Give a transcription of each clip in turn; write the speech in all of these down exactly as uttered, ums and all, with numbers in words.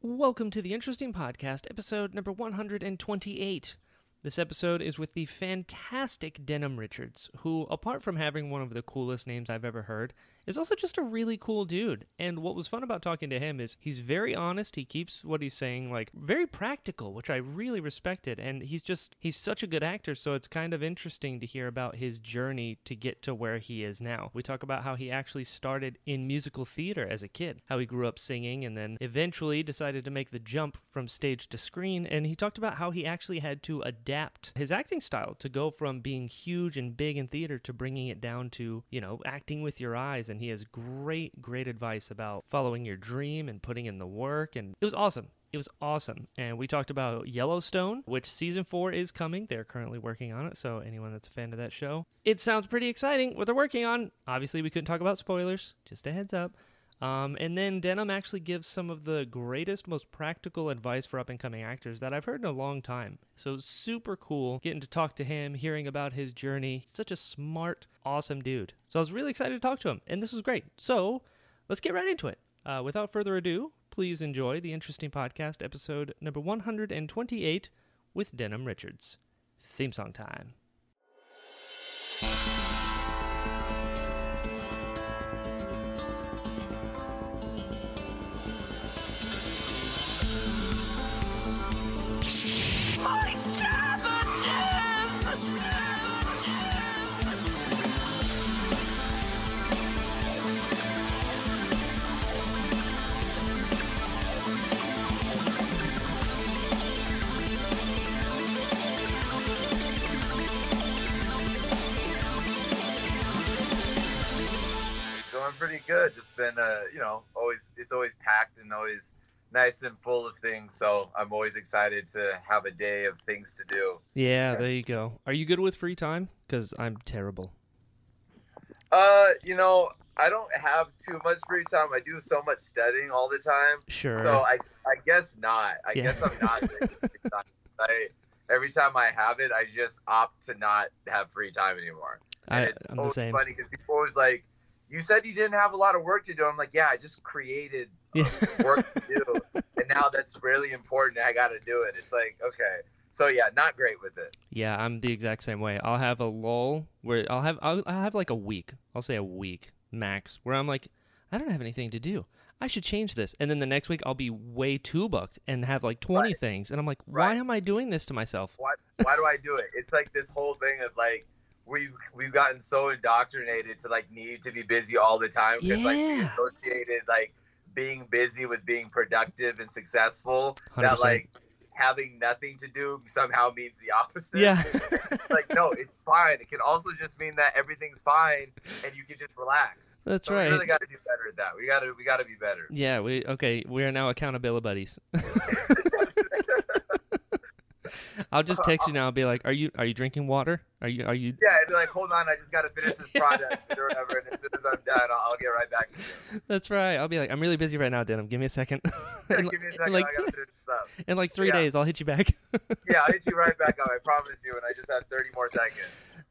Welcome to The Interesting Podcast, episode number one hundred twenty-eight. This episode is with the fantastic Denim Richards, who, apart from having one of the coolest names I've ever heard, is also just a really cool dude. And what was fun about talking to him is he's very honest, he keeps what he's saying, like, very practical, which I really respected. And he's just, he's such a good actor, so it's kind of interesting to hear about his journey to get to where he is now. We talk about how he actually started in musical theater as a kid, how he grew up singing, and then eventually decided to make the jump from stage to screen. And he talked about how he actually had to adapt his acting style to go from being huge and big in theater to bringing it down to, you know, acting with your eyes. And And he has great, great advice about following your dream and putting in the work. And it was awesome. It was awesome. And we talked about Yellowstone, which season four is coming. They're currently working on it. So anyone that's a fan of that show, it sounds pretty exciting what they're working on. Obviously, we couldn't talk about spoilers. Just a heads up. Um, and then Denim actually gives some of the greatest, most practical advice for up-and-coming actors that I've heard in a long time. So super cool getting to talk to him, hearing about his journey. Such a smart, awesome dude. So I was really excited to talk to him, and this was great. So let's get right into it. Uh, without further ado, please enjoy The Interesting Podcast, episode number one hundred twenty-eight with Denim Richards. Theme song time. Pretty good. Just been, uh, you know, always, it's always packed and always nice and full of things. So I'm always excited to have a day of things to do. Yeah, there you go. Are you good with free time? Because I'm terrible. Uh, you know, I don't have too much free time. I do so much studying all the time. Sure. So I, I guess not. I yeah. guess I'm not. I, every time I have it, I just opt to not have free time anymore. And I, it's I'm the same. Funny because people always like, you said you didn't have a lot of work to do. I'm like, yeah, I just created um, yeah. work to do. And now that's really important. I got to do it. It's like, okay. So, yeah, not great with it. Yeah, I'm the exact same way. I'll have a lull where I'll have, I'll, I'll have like a week. I'll say a week max where I'm like, I don't have anything to do. I should change this. And then the next week I'll be way too booked and have like twenty right. things. And I'm like, why right. am I doing this to myself? Why, why do I do it? It's like this whole thing of like, We've, we've gotten so indoctrinated to, like, need to be busy all the time. Because, yeah. like, we associated, like, being busy with being productive and successful. one hundred percent. That, like, having nothing to do somehow means the opposite. Yeah. Like, no, it's fine. It can also just mean that everything's fine and you can just relax. That's so right. We really got to do better at that. We got to we got to be better. Yeah. We Okay. We are now accountability buddies. I'll just text you now. I'll be like, "Are you are you drinking water? Are you are you?" Yeah, I'd be like, "Hold on, I just got to finish this project or whatever." And as soon as I'm done, I'll, I'll get right back to you. That's right. I'll be like, "I'm really busy right now, Denim. Give me a second." and, Give me a second. Like, I gotta finish this up. In like three yeah. days, I'll hit you back. Yeah, I'll hit you right back up. I promise you. And I just had thirty more seconds.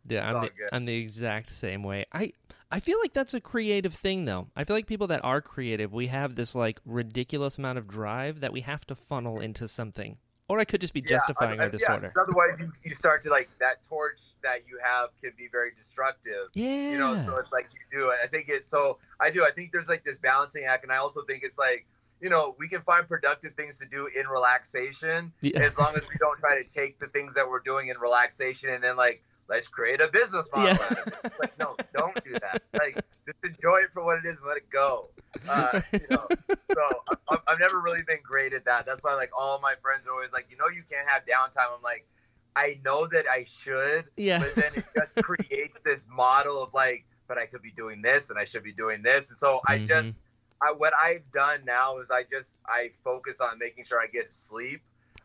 Yeah, I'm the, I'm the exact same way. I I feel like that's a creative thing, though. I feel like people that are creative, we have this like ridiculous amount of drive that we have to funnel into something. Or I could just be justifying yeah, I, I, our disorder. Yeah, otherwise, you, you start to, like, that torch that you have can be very destructive. Yeah. You know, so it's like you do. I think it's so, I do. I think there's, like, this balancing act. And I also think it's, like, you know, we can find productive things to do in relaxation yeah. as long as we don't try to take the things that we're doing in relaxation and then, like, let's create a business model yeah. out of it. Like, no, don't do that. Like, just enjoy it for what it is and let it go. Uh, you know, so I've, I've never really been great at that. That's why, like, all my friends are always like, you know, you can't have downtime. I'm like, I know that I should, yeah. but then it just creates this model of, like, but I could be doing this and I should be doing this. And so mm-hmm. I just, I, what I've done now is I just, I focus on making sure I get sleep.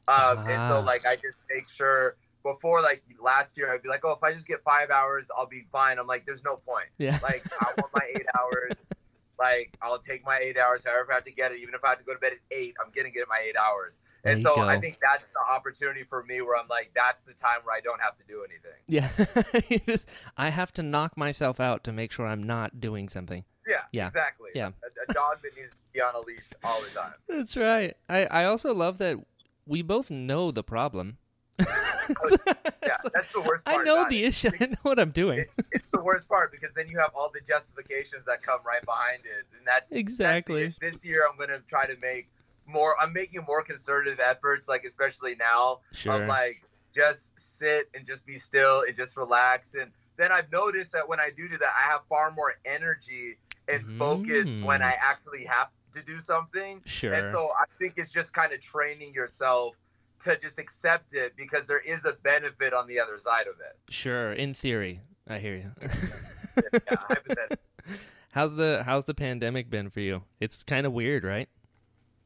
Um, ah. And so, like, I just make sure... Before, like, last year, I'd be like, oh, if I just get five hours, I'll be fine. I'm like, there's no point. Yeah. Like, I want my eight hours. Like, I'll take my eight hours, however I have to get it. Even if I have to go to bed at eight, I'm going to get my eight hours. There and so go. I think that's the opportunity for me where I'm like, that's the time where I don't have to do anything. Yeah. I have to knock myself out to make sure I'm not doing something. Yeah, yeah. exactly. Yeah. A, a dog that needs be on a leash all the time. That's right. I, I also love that we both know the problem. Yeah, that's the worst part. I know the it. issue. I know what I'm doing. It, it's the worst part because then you have all the justifications that come right behind it. And that's exactly. That's this year I'm going to try to make more, I'm making more concerted efforts, like especially now. Sure. I'm like, just sit and just be still and just relax. And then I've noticed that when I do do that, I have far more energy and focus mm. when I actually have to do something. Sure. And so I think it's just kind of training yourself to just accept it because there is a benefit on the other side of it. Sure. In theory. I hear you. Yeah, hypothetically. How's the, how's the pandemic been for you? It's kind of weird, right?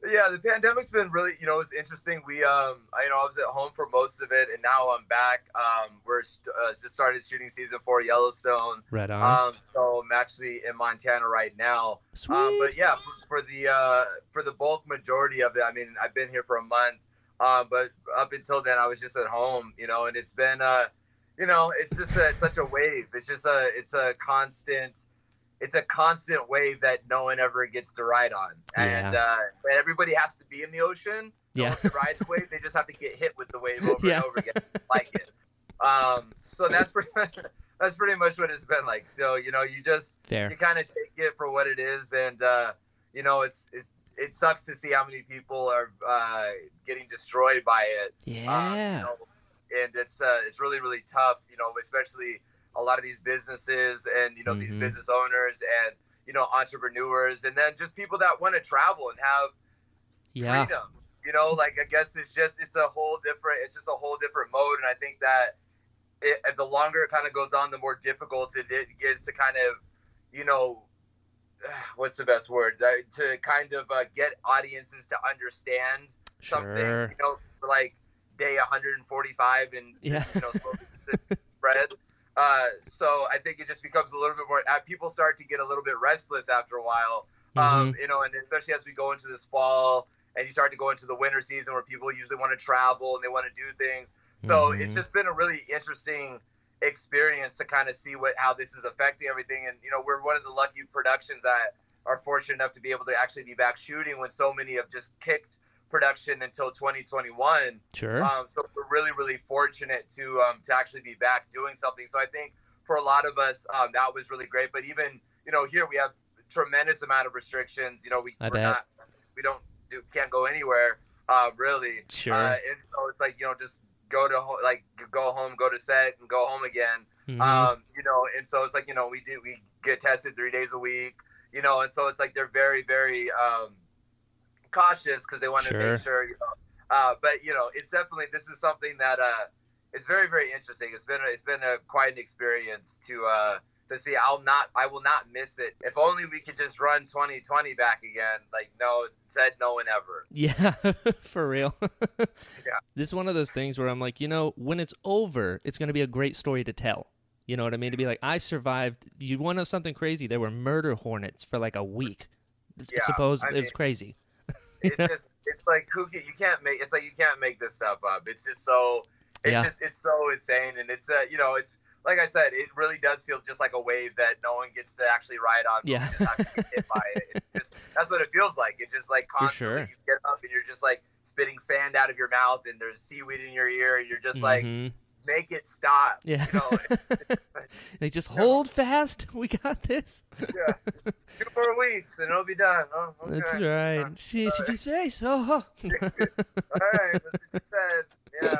Yeah, the pandemic's been really, you know, it's interesting. We, um, I, you know, I was at home for most of it, and now I'm back. Um, we're uh, just started shooting season four Yellowstone. Right on. Um, so I'm actually in Montana right now. Sweet. Um, but yeah, for, for the uh, for the bulk majority of it, I mean, I've been here for a month. Uh, but up until then, I was just at home, you know, and it's been, uh, you know, it's just a, such a wave. It's just a, it's a constant. It's a constant wave that no one ever gets to ride on. And yeah. uh, everybody has to be in the ocean. No yeah. one can ride the wave. They just have to get hit with the wave over yeah. and over again. Like it. Um, so that's pretty much, that's pretty much what it's been like. So, you know, you just, Fair. you kind of take it for what it is. And, uh, you know, it's, it's, it sucks to see how many people are uh, getting destroyed by it. Yeah. Um, you know, and it's, uh, it's really, really tough, you know, especially a lot of these businesses and, you know, mm-hmm. these business owners and, you know, entrepreneurs and then just people that want to travel and have yeah. freedom, you know, like, I guess it's just, it's a whole different, it's just a whole different mode. And I think that it, the longer it kind of goes on, the more difficult it gets to kind of, you know, what's the best word to kind of uh, get audiences to understand sure. something, you know, for like day one forty-five and, yeah. you know, spread. Uh, so I think it just becomes a little bit more, uh, people start to get a little bit restless after a while, um, mm-hmm. you know, and especially as we go into this fall and you start to go into the winter season where people usually want to travel and they want to do things. So mm-hmm. it's just been a really interesting experience to kind of see what, how this is affecting everything. And, you know, we're one of the lucky productions that are fortunate enough to be able to actually be back shooting when so many have just kicked production until twenty twenty-one. Sure. Um, so we're really, really fortunate to um, to actually be back doing something. So I think for a lot of us, um, that was really great. But even, you know, here we have a tremendous amount of restrictions. You know, we we're not, we don't do can't go anywhere uh, really. Sure. Uh, and so it's like, you know, just go to ho- like go home, go to set, and go home again. Mm-hmm. Um, you know, and so it's like, you know, we do we get tested three days a week. You know, and so it's like they're very, very. Um, cautious because they want to sure. make sure, you know, uh but you know, it's definitely, this is something that uh it's very, very interesting. It's been a, it's been a quite an experience to uh to see. I'll not I will not miss it. If only we could just run twenty twenty back again, like no said no one ever. Yeah. For real. Yeah. This is one of those things where I'm like, you know, when it's over, it's going to be a great story to tell. You know what I mean? To be like, I survived. You want to know something crazy? There were murder hornets for like a week. Yeah, suppose I mean, it was crazy. It's just, it's like kooky. You can't make, it's like, you can't make this stuff up. It's just so, it's yeah. just, it's so insane. And it's, uh, you know, it's, like I said, it really does feel just like a wave that no one gets to actually ride on. Yeah. Just not get hit by it. It's just, that's what it feels like. It's just like constantly sure. you get up and you're just like spitting sand out of your mouth and there's seaweed in your ear. And you're just mm-hmm. like, make it stop. Yeah. You know? They just hold fast. We got this. Yeah. Two more weeks and it'll be done. Oh, okay. That's right. Uh, she she right. say so. Huh? All right. That's what you said. Yeah.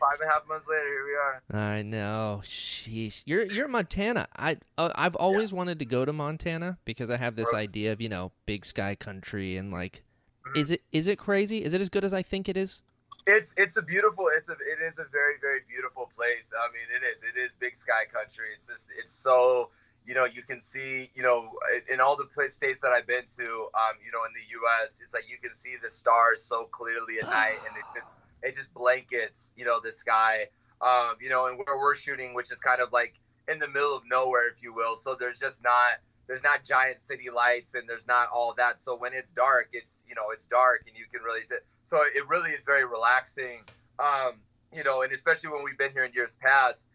Five and a half months later, here we are. I know. Sheesh. You're you're Montana. I uh, I've always yeah. wanted to go to Montana because I have this Bro. idea of, you know, big sky country and like, mm-hmm. is it is it crazy? Is it as good as I think it is? It's it's a beautiful it's a it is a very, very beautiful place. I mean, it is it is big sky country. It's just it's so, you know, you can see, you know, in all the place, states that I've been to, um, you know, in the U S, it's like you can see the stars so clearly at night, and it just it just blankets, you know, the sky. Um, you know, and where we're shooting, which is kind of like in the middle of nowhere, if you will. So there's just not there's not giant city lights, and there's not all that. So when it's dark, it's you know it's dark, and you can really see. So it really is very relaxing, um, you know, and especially when we've been here in years past,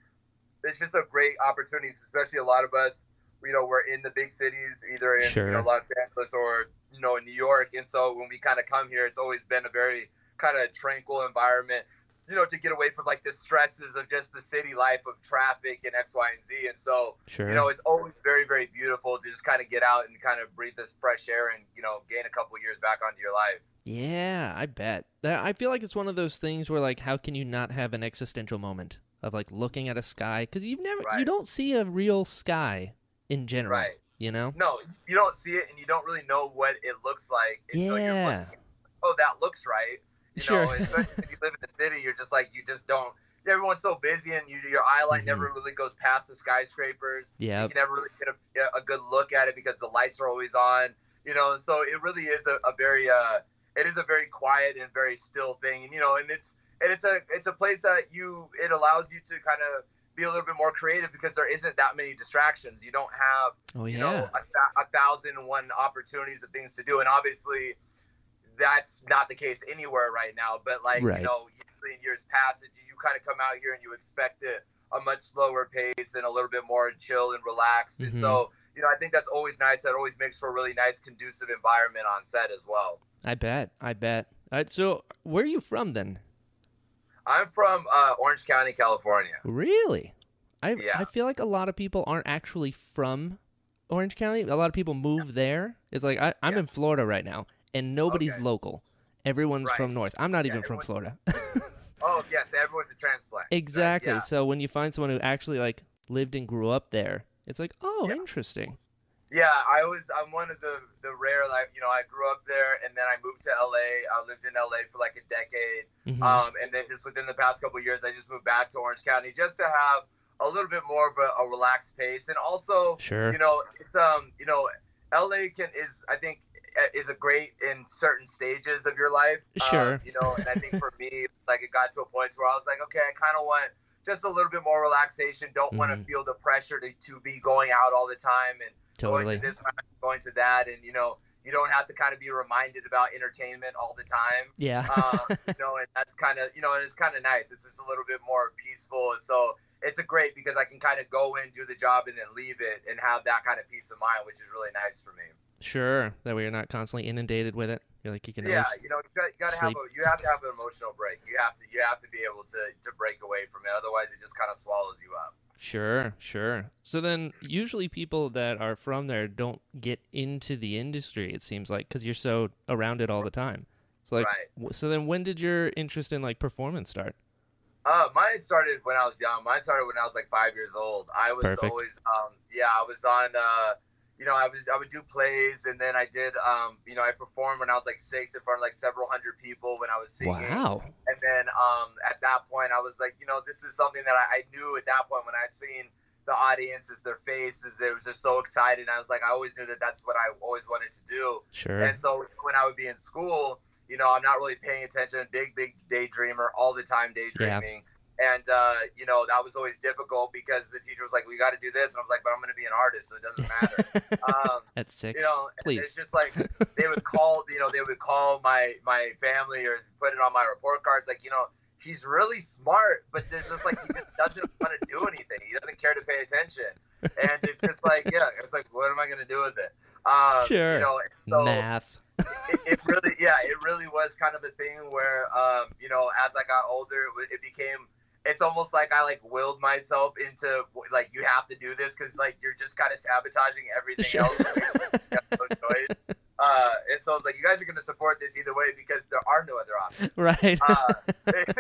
it's just a great opportunity, especially a lot of us you know, we're in the big cities, either in sure. you know, Los Angeles or, you know, New York. And so when we kind of come here, it's always been a very kind of tranquil environment, you know, to get away from like the stresses of just the city life of traffic and X, Y, and Z. And so, sure. you know, it's always very, very beautiful to just kind of get out and kind of breathe this fresh air and, you know, gain a couple years back onto your life. Yeah, I bet. I feel like it's one of those things where, like, how can you not have an existential moment of like looking at a sky? Because you've never, right. you don't see a real sky in general, right. you know? No, you don't see it and you don't really know what it looks like. Until yeah. you're looking at, oh, that looks right. You sure. know, especially if you live in the city, you're just like, you just don't, everyone's so busy and you, your eye line mm-hmm. never really goes past the skyscrapers. Yeah. You can never really get a, a good look at it because the lights are always on, you know? So it really is a, a very, uh, it is a very quiet and very still thing. And, you know, and it's, and it's a, it's a place that you, it allows you to kind of be a little bit more creative because there isn't that many distractions. You don't have, oh, yeah. you know, a, a thousand and one opportunities of things to do. And obviously, that's not the case anywhere right now, but like, right. you know, usually in years past, you, you kind of come out here and you expect it a much slower pace and a little bit more chill and relaxed. Mm-hmm. And so, you know, I think that's always nice. That always makes for a really nice, conducive environment on set as well. I bet. I bet. All right. So where are you from then? I'm from uh, Orange County, California. Really? I yeah. I feel like a lot of people aren't actually from Orange County. A lot of people move yeah. there. It's like, I, I'm yeah. in Florida right now. And nobody's okay. local. Everyone's right. from North. I'm not yeah, even from Florida. Oh, yes. Everyone's a transplant. Exactly. Right? Yeah. So when you find someone who actually, like, lived and grew up there, it's like, oh, yeah. interesting. Yeah. I was, I'm one of the, the rare, like, you know, I grew up there, and then I moved to L A. I lived in L A for, like, a decade. Mm-hmm. Um, and then just within the past couple of years, I just moved back to Orange County just to have a little bit more of a, a relaxed pace. And also, sure. you know, it's, um, you know, L A can is, I think, is a great in certain stages of your life. Sure. Um, you know, and I think for me, like, it got to a point where I was like, okay, I kind of want just a little bit more relaxation. Don't mm-hmm. want to feel the pressure to, to be going out all the time and totally. going to this, going to that. And, you know, you don't have to kind of be reminded about entertainment all the time. Yeah. um, you know, and that's kind of, you know, and it's kind of nice. It's just a little bit more peaceful. And so it's a great, because I can kind of go in, do the job, and then leave it and have that kind of peace of mind, which is really nice for me. Sure, that way you're not constantly inundated with it. You're like, you can yeah, you know, you gotta, you gotta have a, you have to have an emotional break. You have to, you have to be able to to break away from it. Otherwise, it just kind of swallows you up. Sure, sure. So then, usually people that are from there don't get into the industry. It seems like, because you're so around it all the time. So like, right. so then, when did your interest in like performance start? Uh, mine started when I was young. Mine started when I was like five years old. I was Perfect. always, um, yeah, I was on. Uh, You know, I was I would do plays, and then I did, um, you know, I performed when I was like six in front of like several hundred people when I was singing. Wow. And then um, at that point, I was like, you know, this is something that I, I knew at that point when I'd seen the audiences, their faces, they were just so excited. And I was like, I always knew that that's what I always wanted to do. Sure. And so when I would be in school, you know, I'm not really paying attention. Big, big daydreamer, all the time daydreaming. Yeah. And, uh, you know, that was always difficult because the teacher was like, we got to do this. And I was like, but I'm going to be an artist, so it doesn't matter. Um, At six, you know, please. It's just like they would call, you know, they would call my, my family or put it on my report cards. Like, you know, he's really smart, but there's just like, he just doesn't want to do anything. He doesn't care to pay attention. And it's just like, yeah, it's like, what am I going to do with it? Um, sure. You know, so, math. it, it really, yeah, it really was kind of a thing where, um, you know, as I got older, it, it became, it's almost like I like willed myself into like, you have to do this. Cause like, you're just kind of sabotaging everything sure. else. uh, and so I was like, you guys are going to support this either way because there are no other options. Right. uh,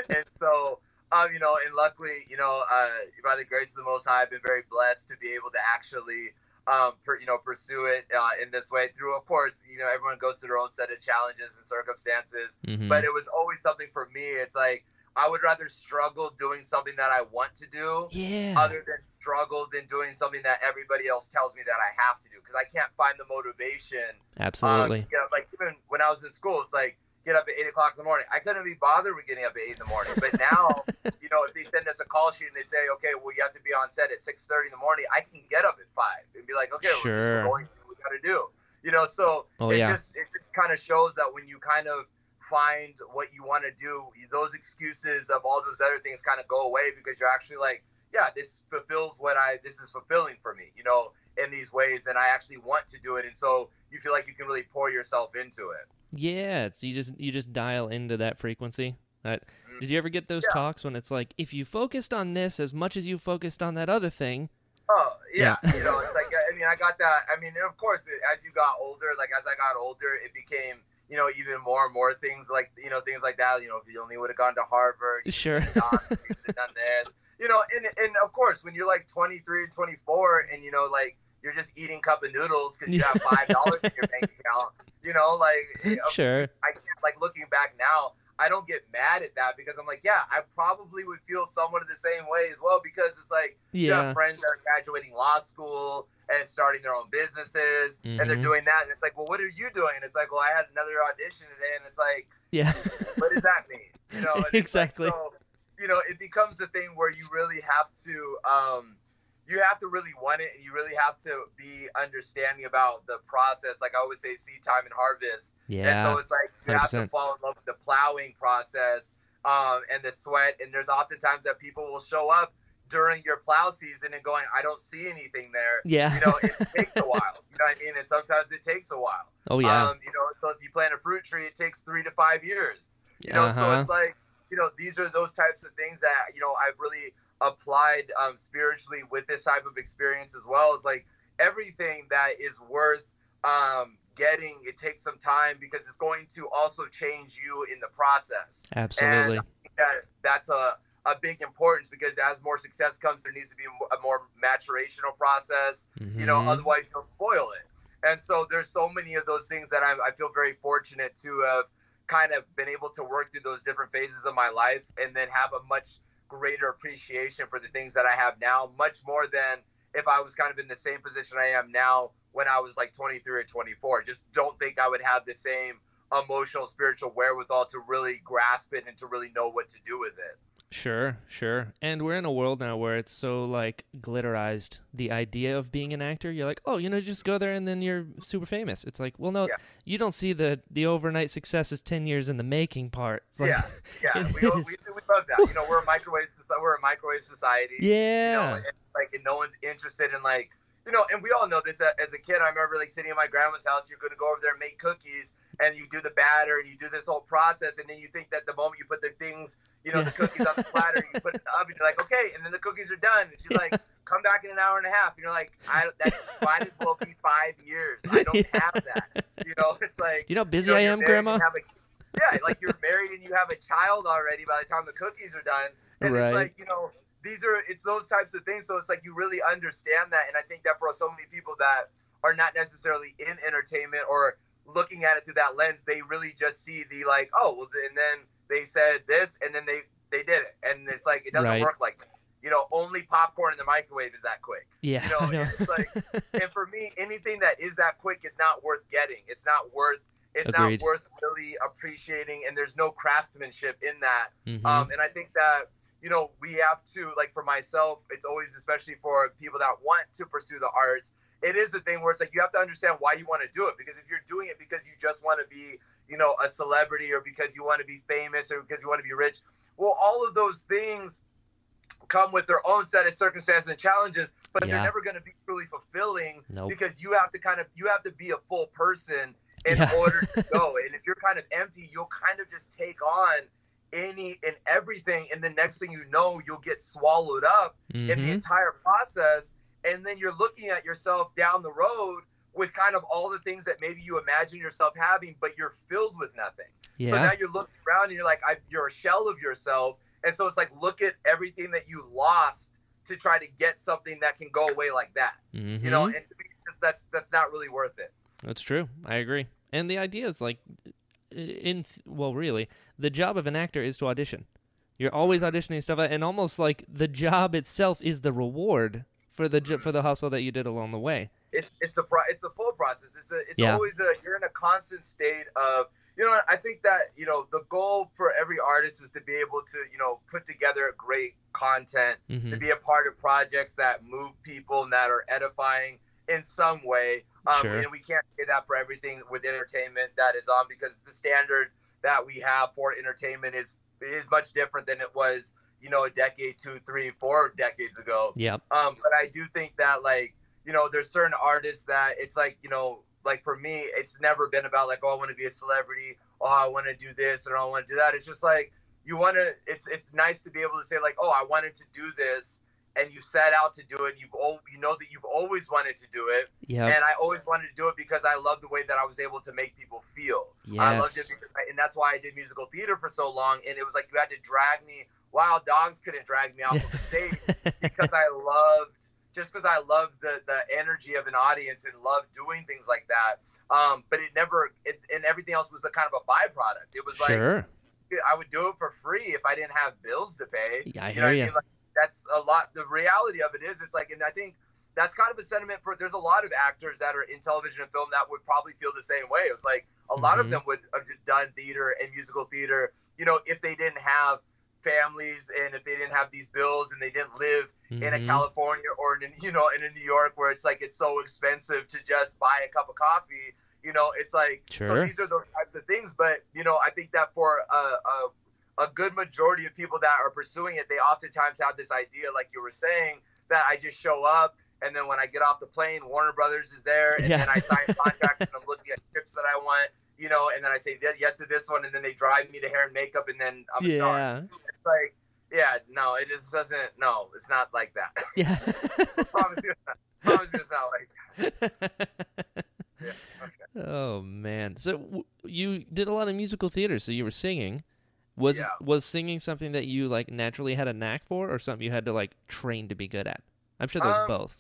and so, um, you know, and luckily, you know, uh, by the grace of the Most High, I've been very blessed to be able to actually, um, per, you know, pursue it, uh, in this way through, of course, you know, everyone goes through their own set of challenges and circumstances, mm-hmm. but it was always something for me. It's like, I would rather struggle doing something that I want to do yeah. other than struggle than doing something that everybody else tells me that I have to do because I can't find the motivation. Absolutely. Um, you know, like even when I was in school, it's like get up at eight o'clock in the morning. I couldn't be bothered with getting up at eight in the morning. But now, you know, if they send us a call sheet and they say, okay, well, you have to be on set at six thirty in the morning, I can get up at five and be like, okay, sure. we're just going to do what we got to do. You know, so oh, it, yeah. just, it just kind of shows that when you kind of find what you want to do, those excuses of all those other things kind of go away because you're actually like, yeah, this fulfills what I, this is fulfilling for me. You know, in these ways, and I actually want to do it. And so you feel like you can really pour yourself into it. Yeah, it's, you just you just dial into that frequency. Right. Mm-hmm. Did you ever get those yeah. talks when it's like, if you focused on this as much as you focused on that other thing? Oh, yeah. yeah. You know, it's like, I mean, I got that. I mean, and of course, as you got older, like as I got older, it became, you know, even more and more things like, you know, things like that. You know, if you only would have gone to Harvard, you sure. Have gone, you could have done this. You know, and, and of course, when you're like twenty-three, twenty-four and, you know, like, you're just eating cup of noodles because you have five dollars in your bank account, you know, like, sure. I can't, like, looking back now, I don't get mad at that because I'm like, yeah, I probably would feel somewhat the same way as well, because it's like, yeah. you have friends that are graduating law school and starting their own businesses, mm-hmm. and they're doing that. And it's like, well, what are you doing? And it's like, well, I had another audition today. And it's like, yeah, what does that mean? You know, exactly. Like, so, you know, it becomes the thing where you really have to, um, you have to really want it, and you really have to be understanding about the process. Like I always say, seed time and harvest. Yeah. And so it's like you one hundred percent have to fall in love with the plowing process um, and the sweat. And there's oftentimes that people will show up during your plow season and going, I don't see anything there. Yeah. You know, it takes a while. You know what I mean? And sometimes it takes a while. Oh, yeah. Um, you know, so if you plant a fruit tree, it takes three to five years. You know, uh-huh. so it's like, you know, these are those types of things that, you know, I've really – applied um spiritually with this type of experience as well. As like everything that is worth um getting, it takes some time because it's going to also change you in the process. Absolutely. And I think that that's a a big importance, because as more success comes, there needs to be a more maturational process, mm-hmm. you know, otherwise you'll spoil it. And so there's so many of those things that I, I feel very fortunate to have kind of been able to work through those different phases of my life, and then have a much greater appreciation for the things that I have now, much more than if I was kind of in the same position I am now when I was like twenty-three or twenty-four. Just don't think I would have the same emotional, spiritual wherewithal to really grasp it and to really know what to do with it. Sure, sure. And we're in a world now where it's so like glitterized, the idea of being an actor. You're like, oh, you know, just go there and then you're super famous. It's like, well, no, yeah. you don't see the the overnight success is ten years in the making part. It's like, yeah, yeah. We, we, we love that. You know, we're a microwave society. We're a microwave society. Yeah. You know, and, like, and no one's interested in like, you know, and we all know this. As a kid, I remember like sitting in my grandma's house. You're going to go over there and make cookies. And you do the batter, and you do this whole process, and then you think that the moment you put the things, you know, yeah. the cookies on the platter, you put it in the oven, you're like, okay, and then the cookies are done. And she's yeah. like, come back in an hour and a half. And you're like, I, that might as well be five years. I don't yeah. have that. You know, it's like, you know how busy you know, I am, Grandma? A, yeah, like you're married and you have a child already by the time the cookies are done. And right. it's like, you know, these are, it's those types of things. So it's like you really understand that. And I think that for so many people that are not necessarily in entertainment or looking at it through that lens, they really just see the like, oh, well, and then they said this, and then they they did it, and it's like it doesn't right. work like that. You know, only popcorn in the microwave is that quick. Yeah, you know, I know. And it's like, and for me, anything that is that quick is not worth getting. It's not worth. It's Agreed. Not worth really appreciating, and there's no craftsmanship in that. Mm-hmm. Um, and I think that you know we have to, like for myself, it's always, especially for people that want to pursue the arts, it is a thing where it's like you have to understand why you want to do it. Because if you're doing it because you just want to be, you know, a celebrity, or because you want to be famous, or because you want to be rich, well, all of those things come with their own set of circumstances and challenges, but yeah. they're never going to be truly fulfilling nope. because you have to kind of, you have to be a full person in yeah. order to go. And if you're kind of empty, you'll kind of just take on any and everything. And the next thing you know, you'll get swallowed up mm-hmm. in the entire process. And then you're looking at yourself down the road with kind of all the things that maybe you imagine yourself having, but you're filled with nothing. Yeah. So now you're looking around and you're like, I, you're a shell of yourself. And so it's like, look at everything that you lost to try to get something that can go away like that. Mm-hmm. You know, and it's just, that's that's not really worth it. That's true. I agree. And the idea is like, in well, really, the job of an actor is to audition. You're always auditioning stuff, and almost like the job itself is the reward for the for the hustle that you did along the way. It's it's the it's a full process. It's a it's yeah. always a you're in a constant state of, you know, I think that, you know, the goal for every artist is to be able to, you know, put together great content, mm-hmm. to be a part of projects that move people and that are edifying in some way. Um, sure. And we can't say that for everything with entertainment that is on, because the standard that we have for entertainment is is much different than it was, you know, a decade, two, three, four decades ago. Yeah. Um, but I do think that, like, you know, there's certain artists that it's like, you know, like for me, it's never been about like, oh, I want to be a celebrity. Oh, I want to do this and I want to do that. It's just like, you want to, it's, it's nice to be able to say like, oh, I wanted to do this. And you set out to do it. You've all, you know that you've always wanted to do it. Yep. And I always wanted to do it because I loved the way that I was able to make people feel. Yes. I loved it because I, and that's why I did musical theater for so long. And it was like you had to drag me. Wild dogs couldn't drag me off of the stage because I loved, just because I loved the, the energy of an audience and loved doing things like that. Um, but it never, it, and everything else was a kind of a byproduct. It was sure. like, I would do it for free if I didn't have bills to pay. Yeah, I hear you. Know you. I mean? Like, that's a lot. The reality of it is, it's like, and I think that's kind of a sentiment for, there's a lot of actors that are in television and film that would probably feel the same way. It was like a mm-hmm. lot of them would have just done theater and musical theater, you know, if they didn't have families and if they didn't have these bills and they didn't live mm-hmm. in a California or in, you know, in a New York where it's like, it's so expensive to just buy a cup of coffee, you know, it's like, sure. so these are those types of things. But, you know, I think that for a, a a good majority of people that are pursuing it, they oftentimes have this idea, like you were saying, that I just show up and then when I get off the plane, Warner Brothers is there and yeah. then I sign contracts and I'm looking at trips that I want, you know, and then I say yes to this one and then they drive me to hair and makeup and then I'm yeah. a star. It's like, yeah, no, it just doesn't, no, it's not like that. Yeah. I promise you it's not like that. Yeah, okay. Oh, man. So w- you did a lot of musical theater, so you were singing. Was yeah. was singing something that you like naturally had a knack for, or something you had to like train to be good at? I'm sure there's um, both.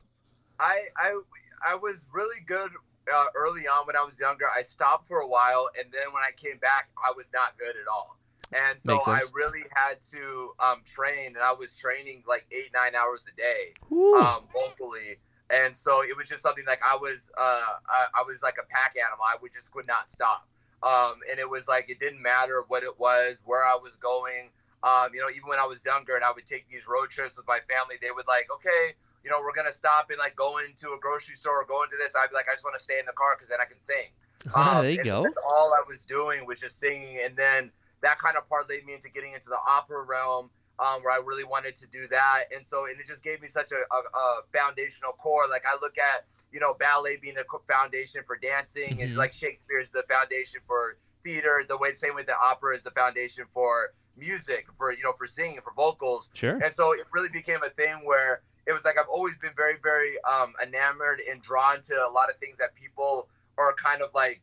I, I I was really good uh, early on when I was younger. I stopped for a while, and then when I came back, I was not good at all. And so I really had to um, train, and I was training like eight nine hours a day, um, vocally. And so it was just something like I was uh, I, I was like a pack animal. I would just could not stop. Um, and it was like, it didn't matter what it was, where I was going. Um, you know, even when I was younger and I would take these road trips with my family, they would like, okay, you know, we're going to stop and like go into a grocery store or go into this. I'd be like, I just want to stay in the car because then I can sing. Um, oh, there you go. So all I was doing was just singing. And then that kind of parlayed me into getting into the opera realm um, where I really wanted to do that. And so, and it just gave me such a, a, a foundational core. Like I look at, you know, ballet being the foundation for dancing mm-hmm. and like Shakespeare is the foundation for theater, the way same way the opera is the foundation for music, for, you know, for singing, for vocals. Sure. And so it really became a thing where it was like, I've always been very, very um, enamored and drawn to a lot of things that people are kind of like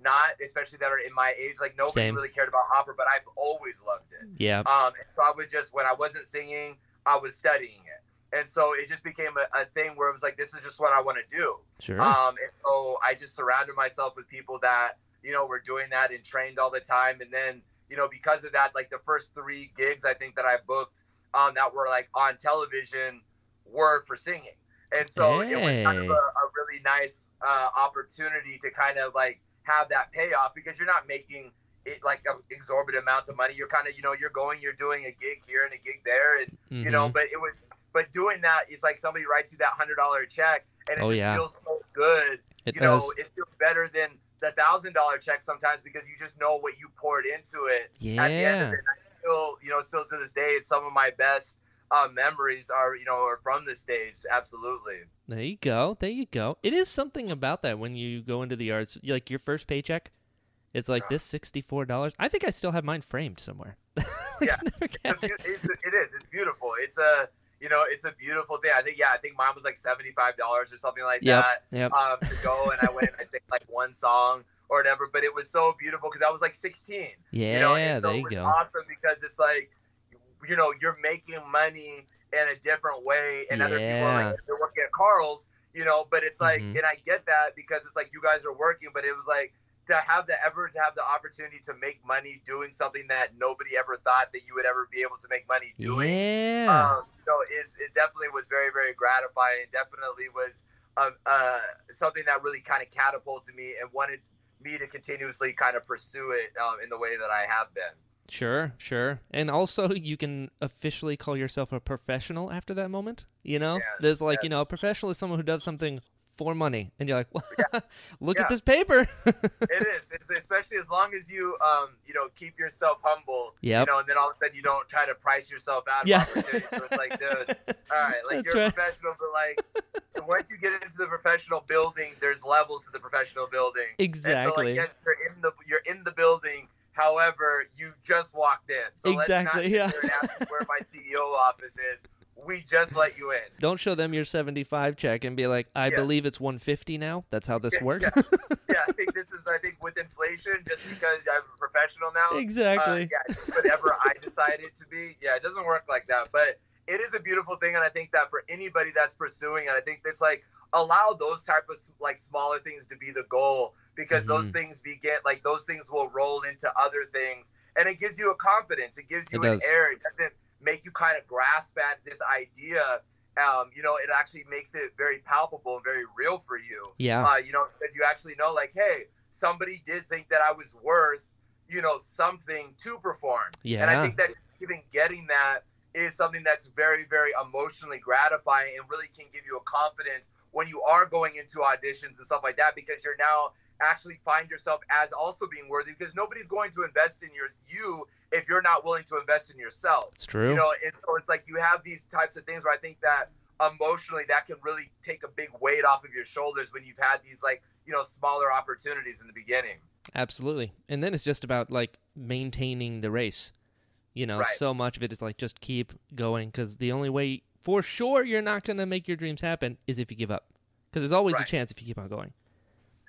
not, especially that are in my age, like nobody same. Really cared about opera, but I've always loved it. Yeah. Um, and so I would just, when I wasn't singing, I was studying it. And so it just became a, a thing where it was like, this is just what I want to do. Sure. Um, and so I just surrounded myself with people that, you know, were doing that and trained all the time. And then, you know, because of that, like the first three gigs I think that I booked um, that were like on television were for singing. And so hey. It was kind of a, a really nice uh, opportunity to kind of like have that payoff because you're not making it like uh, exorbitant amounts of money. You're kind of, you know, you're going, you're doing a gig here and a gig there and, mm-hmm. you know, but it was, But doing that, it's like somebody writes you that one hundred dollars check, and it oh, just yeah. feels so good. It you know, does. It feels better than the one thousand dollars check sometimes because you just know what you poured into it. Yeah. At the end of it, I feel, you know, still to this day, it's some of my best uh, memories are, you know, are from this stage. Absolutely. There you go. There you go. It is something about that when you go into the arts, like your first paycheck. It's like this sixty-four dollars. I think I still have mine framed somewhere. like, yeah. Never it's a, it is. It's beautiful. It's a... You know, it's a beautiful thing. I think, yeah, I think mine was like seventy-five dollars or something like yep, that yep. Um, to go. And I went and I sang like one song or whatever. But it was so beautiful because I was like sixteen. Yeah, you know? And so there you go. It was awesome because it's like, you know, you're making money in a different way. And yeah. other people are like, they're working at Carl's, you know. But it's like, mm-hmm. and I get that because it's like you guys are working. But it was like to have the ever to have the opportunity to make money doing something that nobody ever thought that you would ever be able to make money doing. Yeah. Um, So is it definitely was very, very gratifying. It definitely was uh, uh, something that really kind of catapulted me and wanted me to continuously kind of pursue it um, in the way that I have been. Sure, sure. And also you can officially call yourself a professional after that moment. You know, yes, there's like, yes. you know, a professional is someone who does something for money. And you're like, well, yeah. look yeah. at this paper. It is. It's especially as long as you, um, you know, keep yourself humble, yep. you know, and then all of a sudden you don't try to price yourself out of yeah. opportunity. So it's like, dude, all right, like That's you're right. a professional, but like once you get into the professional building, there's levels to the professional building. Exactly. And so like, yes, you're in the, you're in the building. However, you just walked in. So exactly. let's not yeah. ask where my C E O office is. We just let you in. Don't show them your seventy-five check and be like, I yeah. believe it's one fifty now. That's how this yeah, works. Yeah. yeah, I think this is, I think with inflation, just because I'm a professional now. Exactly. Uh, yeah, whatever I decided to be. Yeah, it doesn't work like that. But it is a beautiful thing. And I think that for anybody that's pursuing, and I think that's like, allow those type of like smaller things to be the goal, because mm-hmm. those things begin, like those things will roll into other things, and it gives you a confidence. It gives you it an does. air. It doesn't make you kind of grasp at this idea. Um, you know, it actually makes it very palpable and very real for you. Yeah. Uh, you know, because you actually know, like, hey, somebody did think that I was worth, you know, something to perform. Yeah. And I think that even getting that is something that's very, very emotionally gratifying and really can give you a confidence when you are going into auditions and stuff like that, because you're now actually find yourself as also being worthy, because nobody's going to invest in your you if you're not willing to invest in yourself. It's true. You know, and so it's like you have these types of things where I think that emotionally that can really take a big weight off of your shoulders when you've had these like, you know, smaller opportunities in the beginning. Absolutely. And then it's just about like maintaining the race. You know, right. so much of it is like just keep going, because the only way for sure you're not going to make your dreams happen is if you give up, because there's always right. a chance if you keep on going.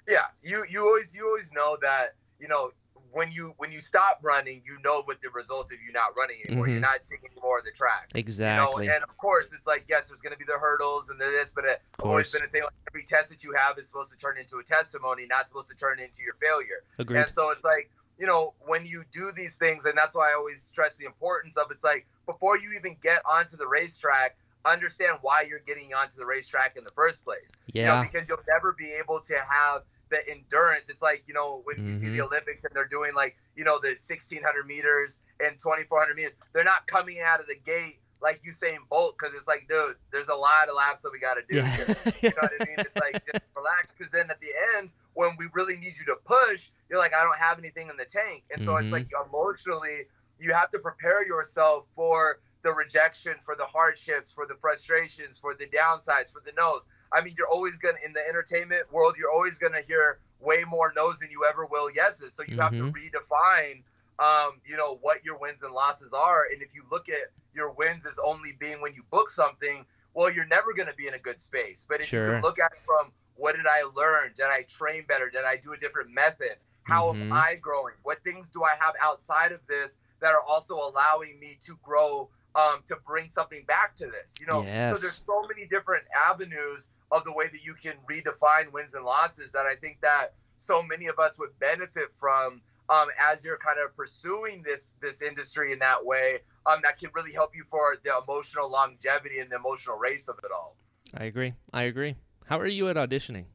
Yeah, you you always you always know that, you know, when you when you stop running, you know what the result of you not running anymore. Mm-hmm. You're not seeing any more of the track. Exactly. You know? And of course, it's like, yes, there's going to be the hurdles and the this, but it's always been a thing. Like every test that you have is supposed to turn into a testimony, not supposed to turn into your failure. Agreed. And so it's like, you know, when you do these things, and that's why I always stress the importance of, it's like before you even get onto the racetrack, understand why you're getting onto the racetrack in the first place. Yeah. You know, because you'll never be able to have the endurance. It's like, you know, when mm-hmm. you see the Olympics and they're doing like, you know, the sixteen hundred meters and twenty-four hundred meters, they're not coming out of the gate like Usain Bolt, because it's like, dude, there's a lot of laps that we got to do yeah. here. You know what I mean? It's like, just relax. Because then at the end, when we really need you to push, you're like, I don't have anything in the tank. And so mm-hmm. it's like emotionally, you have to prepare yourself for the rejection, for the hardships, for the frustrations, for the downsides, for the no's. I mean, you're always going to, in the entertainment world, you're always going to hear way more no's than you ever will yeses. So you mm-hmm. have to redefine, um, you know, what your wins and losses are. And if you look at your wins as only being when you book something, well, you're never going to be in a good space. But if sure. you can look at it from, what did I learn? Did I train better? Did I do a different method? How mm-hmm. am I growing? What things do I have outside of this that are also allowing me to grow, um, to bring something back to this, you know? Yes. So there's so many different avenues of the way that you can redefine wins and losses that I think that so many of us would benefit from, um, as you're kind of pursuing this, this industry in that way, um, that can really help you for the emotional longevity and the emotional race of it all. I agree. I agree. How are you at auditioning?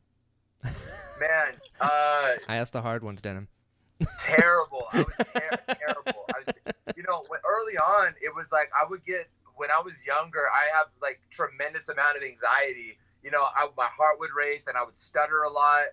Man, uh, I asked the hard ones, Denim. Terrible. I was ter terrible. I was, you know, when, early on, it was like I would get, when I was younger, I have like tremendous amount of anxiety. You know, I, my heart would race and I would stutter a lot,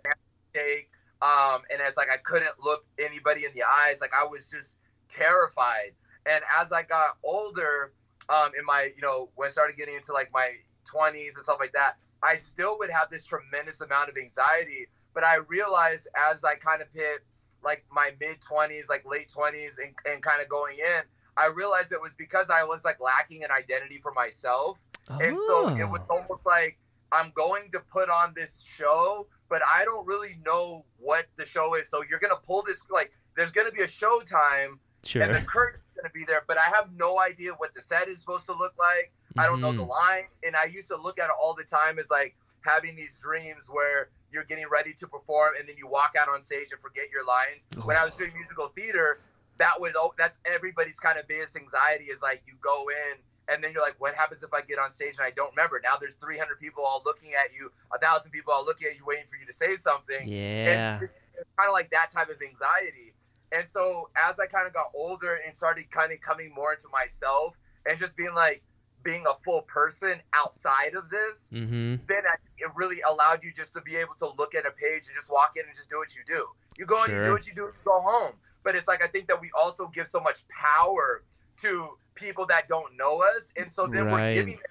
shake, um, and it's like I couldn't look anybody in the eyes. Like I was just terrified. And as I got older, um, in my, you know, when I started getting into like my twenties and stuff like that, I still would have this tremendous amount of anxiety. But I realized as I kind of hit like my mid twenties, like late twenties and, and kind of going in, I realized it was because I was like lacking an identity for myself. Oh. And so it was almost like I'm going to put on this show, but I don't really know what the show is. So you're going to pull this, like there's going to be a showtime sure. and the curtain's going to be there, but I have no idea what the set is supposed to look like. I don't know the line. And I used to look at it all the time as like having these dreams where you're getting ready to perform and then you walk out on stage and forget your lines. Oh. When I was doing musical theater, that was, oh, that's everybody's kind of biggest anxiety is like you go in and then you're like, what happens if I get on stage and I don't remember? Now there's three hundred people all looking at you, a thousand people all looking at you, waiting for you to say something. Yeah. And it's, it's kind of like that type of anxiety. And so as I kind of got older and started kind of coming more into myself and just being like, being a full person outside of this, mm-hmm. then I, it really allowed you just to be able to look at a page and just walk in and just do what you do. You go sure. in, you do what you do, you go home. But it's like, I think that we also give so much power to people that don't know us. And so then right. we're giving them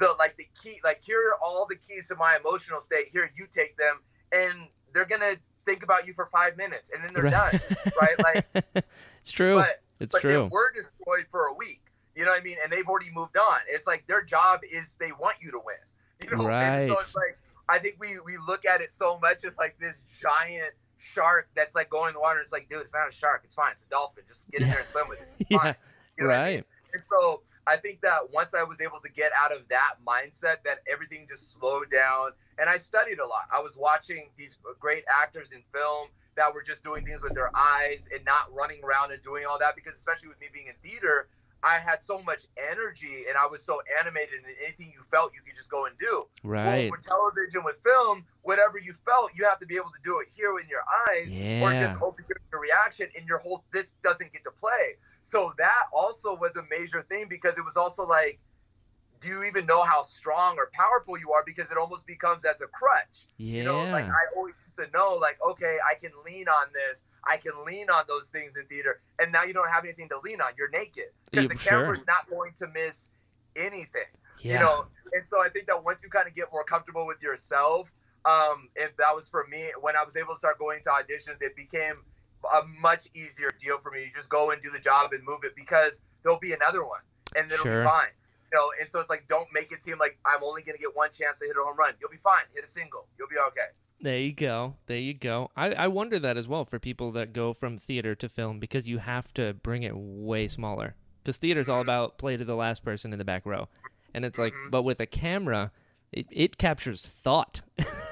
the, like the key, like here are all the keys to my emotional state. Here, you take them, and they're going to think about you for five minutes and then they're right. done. Right. Like it's true. But, it's but true. But we're destroyed for a week. You know what I mean? And they've already moved on. It's like their job is they want you to win. You know? Right. And so it's like, I think we, we look at it so much. It's like this giant shark that's like going in the water. It's like, dude, it's not a shark. It's fine. It's a dolphin. Just get in yeah. there and swim with it. It's yeah. fine. You know right. what I mean? And so I think that once I was able to get out of that mindset, that everything just slowed down. And I studied a lot. I was watching these great actors in film that were just doing things with their eyes and not running around and doing all that. Because especially with me being in theater, I had so much energy and I was so animated, and anything you felt, you could just go and do. Right. Well, with television, with film, whatever you felt, you have to be able to do it here in your eyes yeah. or just open your reaction, and your whole, this doesn't get to play. So that also was a major thing, because it was also like, do you even know how strong or powerful you are? Because it almost becomes as a crutch. Yeah. You know, like I always used to know, like, okay, I can lean on this. I can lean on those things in theater. And now you don't have anything to lean on. You're naked. Because the sure. camera's not going to miss anything. Yeah. You know, and so I think that once you kind of get more comfortable with yourself, um, and that was for me, when I was able to start going to auditions, it became a much easier deal for me. You just go and do the job and move it, because there'll be another one and it'll sure. be fine. You know, and so it's like, don't make it seem like I'm only going to get one chance to hit a home run. You'll be fine. Hit a single. You'll be okay. There you go. There you go. I, I wonder that as well for people that go from theater to film, because you have to bring it way smaller, because theater is all about play to the last person in the back row. And it's like, mm-hmm. but with a camera, it, it captures thought.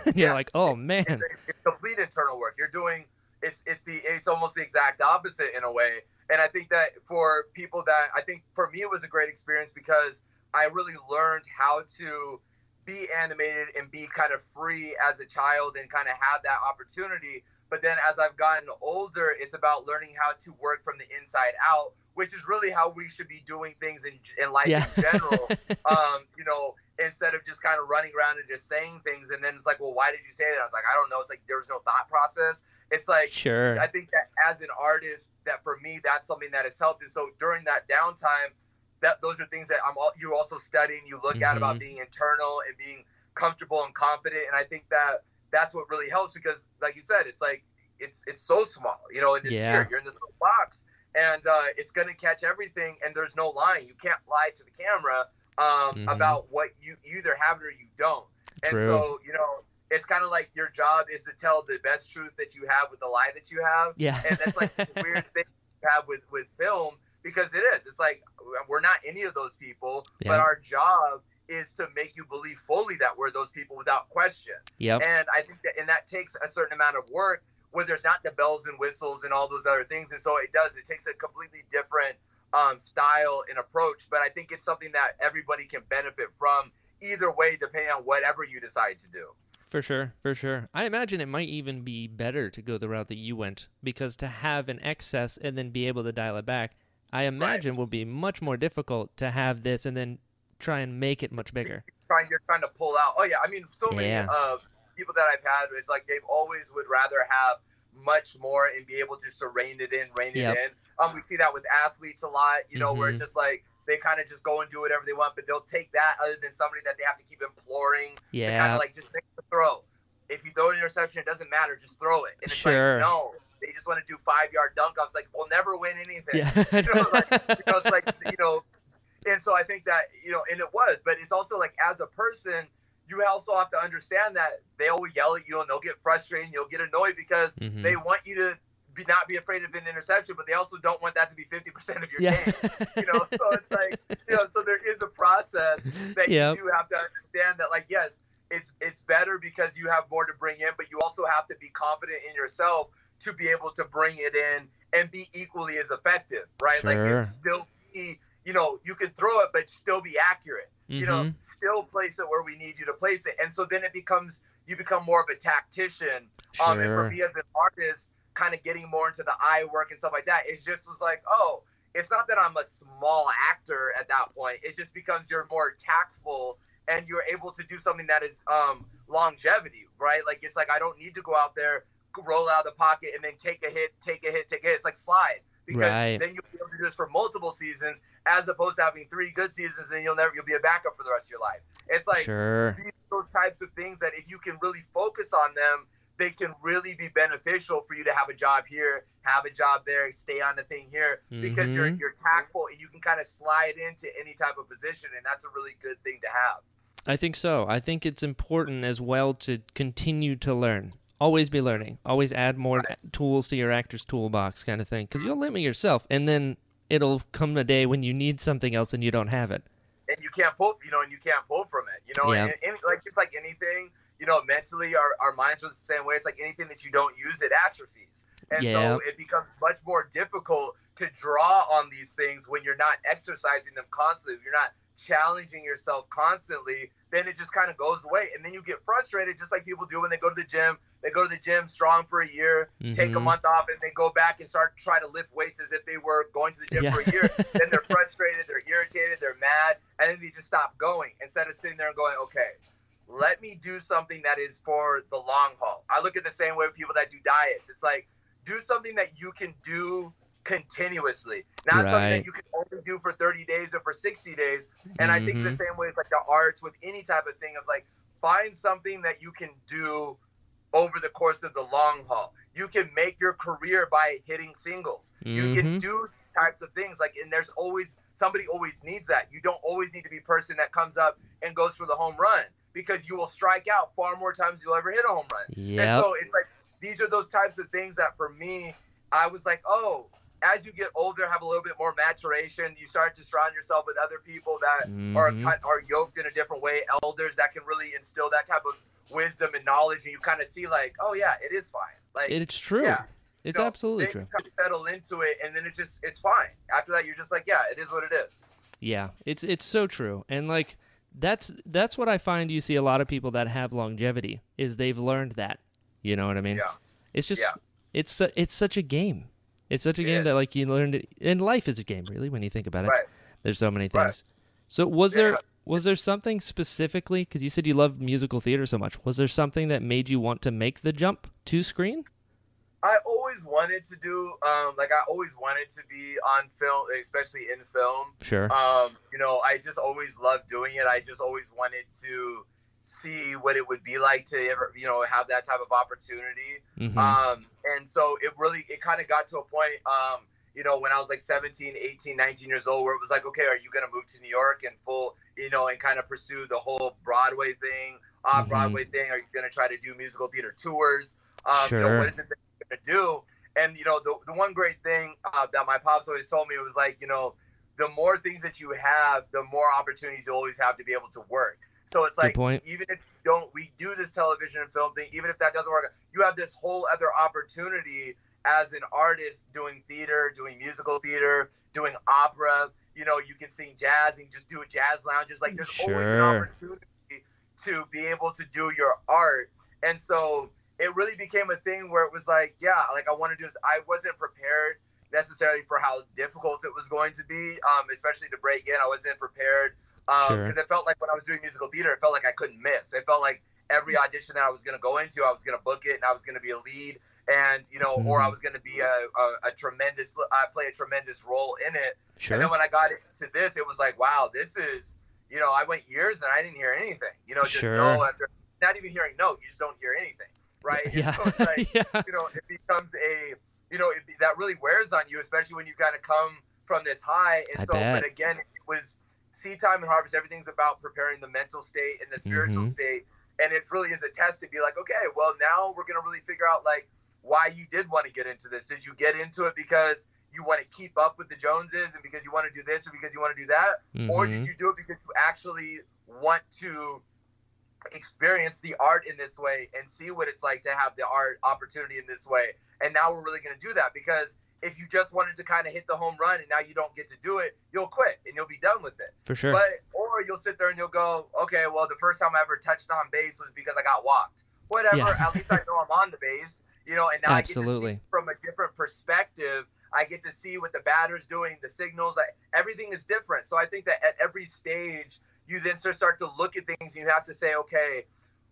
You're yeah. like, oh, man. It's, it's complete internal work. You're doing, it's, it's, the, it's almost the exact opposite in a way. And I think that for people that, I think for me, it was a great experience, because I really learned how to be animated and be kind of free as a child and kind of have that opportunity. But then as I've gotten older, it's about learning how to work from the inside out, which is really how we should be doing things in, in life yeah. in general. um, you know, instead of just kind of running around and just saying things. And then it's like, well, why did you say that? I was like, I don't know. It's like, there was no thought process. It's like, sure. I think that as an artist, that for me, that's something that has helped. And so during that downtime, that those are things that I'm all, you're also studying, you look mm-hmm. at about being internal and being comfortable and confident. And I think that that's what really helps, because like you said, it's like, it's, it's so small, you know, and it's yeah. here, you're in this little box, and uh, it's going to catch everything. And there's no lying. You can't lie to the camera um, mm-hmm. about what you, you either have it or you don't. True. And so, you know, it's kind of like your job is to tell the best truth that you have with the lie that you have. Yeah. And that's like the weird thing you have with, with film, because it is. It's like we're not any of those people, yeah. but our job is to make you believe fully that we're those people without question. Yep. And I think that, and that takes a certain amount of work where there's not the bells and whistles and all those other things. And so it does. It takes a completely different um, style and approach. But I think it's something that everybody can benefit from either way, depending on whatever you decide to do. For sure, for sure. I imagine it might even be better to go the route that you went, because to have an excess and then be able to dial it back, I imagine right. will be much more difficult to have this and then try and make it much bigger. You're trying, you're trying to pull out. Oh, yeah. I mean, so many yeah. uh, people that I've had, it's like they've always would rather have much more and be able just to rein it in, rein yep. it in. Um, we see that with athletes a lot, you know, mm-hmm. where it's just like, they kind of just go and do whatever they want, but they'll take that other than somebody that they have to keep imploring yeah. to kind of like just make the throw. If you throw an interception, it doesn't matter. Just throw it. And it's sure. like, no, they just want to do five-yard dunk offs. Like, we'll never win anything. Yeah. You know, like, you know, it's like, you know, and so I think that, you know, and it was, but it's also like as a person, you also have to understand that they will yell at you and they'll get frustrated and you'll get annoyed because mm-hmm. they want you to be not be afraid of an interception, but they also don't want that to be fifty percent of your yeah. game. You know, so it's like, you know, so there is a process that yep. you do have to understand that, like, yes, it's it's better because you have more to bring in, but you also have to be confident in yourself to be able to bring it in and be equally as effective, right? Sure. Like, it's still be, you know, you can throw it, but still be accurate. Mm-hmm. You know, still place it where we need you to place it. And so then it becomes, you become more of a tactician. Sure. Um, and for me as an artist, kind of getting more into the eye work and stuff like that, it just was like, oh, it's not that I'm a small actor at that point. It just becomes you're more tactful and you're able to do something that is um, longevity, right? Like, it's like I don't need to go out there, roll out of the pocket, and then take a hit, take a hit, take a hit. It's like Slide. Because right. then you'll be able to do this for multiple seasons, as opposed to having three good seasons, then you'll never you'll be a backup for the rest of your life. It's like sure. these, those types of things that if you can really focus on them, they can really be beneficial for you to have a job here, have a job there, stay on the thing here, mm-hmm. because you're you're tactful and you can kind of slide into any type of position, and that's a really good thing to have. I think so. I think it's important as well to continue to learn. Always be learning. Always add more tools to your actor's toolbox kind of thing, because you'll limit yourself, and then it'll come a day when you need something else and you don't have it. And you can't pull, you know, and you can't pull from it, you know. Yeah. And, and like just like anything, you know, mentally our, our minds are the same way. It's like anything that you don't use, it atrophies. And yeah. so it becomes much more difficult to draw on these things when you're not exercising them constantly. If you're not challenging yourself constantly, then it just kind of goes away, and then you get frustrated, just like people do when they go to the gym. They go to the gym strong for a year, mm-hmm. take a month off, and then go back and start try to lift weights as if they were going to the gym yeah. for a year. Then they're frustrated, they're irritated, they're mad, and then they just stop going instead of sitting there and going, okay, let me do something that is for the long haul. I look at the same way with people that do diets. It's like, do something that you can do continuously, not right. something that you can only do for thirty days or for sixty days. And mm-hmm. I think the same way with like the arts, with any type of thing of like, find something that you can do over the course of the long haul. You can make your career by hitting singles. Mm-hmm. You can do types of things. Like, and there's always, somebody always needs that. You don't always need to be a person that comes up and goes for the home run, because you will strike out far more times than you'll ever hit a home run. Yep. And so it's like, these are those types of things that for me, I was like, oh, as you get older, have a little bit more maturation, you start to surround yourself with other people that mm-hmm. are are yoked in a different way, elders that can really instill that type of wisdom and knowledge, and you kind of see like, oh yeah, it is fine. Like it's true. Yeah, it's know, absolutely true. Kind of settle into it, and then it just it's fine. After that, you're just like, yeah, it is what it is. Yeah, it's it's so true, and like that's that's what I find you see a lot of people that have longevity is they've learned that. You know what I mean? Yeah. It's just yeah. it's it's such a game. It's such a it game is. that like you learned it, and life is a game really when you think about it. Right. There's so many things. Right. So was yeah. there was there something specifically, because you said you loved musical theater so much, was there something that made you want to make the jump to screen? I always wanted to do um, like I always wanted to be on film, especially in film. Sure. Um, you know, I just always loved doing it. I just always wanted to see what it would be like to ever, you know, have that type of opportunity. Mm-hmm. Um, and so it really, it kind of got to a point, um, you know, when I was like seventeen, eighteen, nineteen years old, where it was like, okay, are you going to move to New York and full, you know, and kind of pursue the whole Broadway thing, off mm-hmm. Broadway thing? Are you going to try to do musical theater tours? Um, sure. You know, what is it that you're going to do? And, you know, the, the one great thing uh, that my pops always told me, it was like, you know, the more things that you have, the more opportunities you always have to be able to work. So it's like, even if you don't, we do this television and film thing, even if that doesn't work, you have this whole other opportunity as an artist doing theater, doing musical theater, doing opera, you know, you can sing jazz and just do a jazz lounges. Like there's sure. always an opportunity to be able to do your art. And so it really became a thing where it was like, yeah, like I want to do this. I wasn't prepared necessarily for how difficult it was going to be, um, especially to break in. I wasn't prepared. Because um, sure. it felt like when I was doing musical theater, it felt like I couldn't miss. It felt like every audition that I was going to go into, I was going to book it, and I was going to be a lead, and you know, mm-hmm. or I was going to be a, a, a tremendous, I play a tremendous role in it. Sure. And then when I got into this, it was like, wow, this is, you know, I went years and I didn't hear anything. You know, just sure. no after, not even hearing no, you just don't hear anything, right? Yeah. So it's like, yeah. you know, it becomes a, you know, it, that really wears on you, especially when you kind of come from this high. And I so, bet. but again, it was. Seed Time and Harvest, everything's about preparing the mental state and the spiritual mm-hmm. state, and it really is a test to be like, okay, well, now we're going to really figure out like why you did want to get into this. Did you get into it because you want to keep up with the Joneses and because you want to do this or because you want to do that, mm-hmm. or did you do it because you actually want to experience the art in this way and see what it's like to have the art opportunity in this way? And now we're really going to do that, because if you just wanted to kind of hit the home run and now you don't get to do it, you'll quit and you'll be done with it. For sure. But, or you'll sit there and you'll go, okay, well, the first time I ever touched on base was because I got walked. Whatever, yeah. at least I know I'm on the base, you know, and now Absolutely. I get to see from a different perspective. I get to see what the batter's doing, the signals, I, everything is different. So I think that at every stage, you then start to look at things, and you have to say, okay,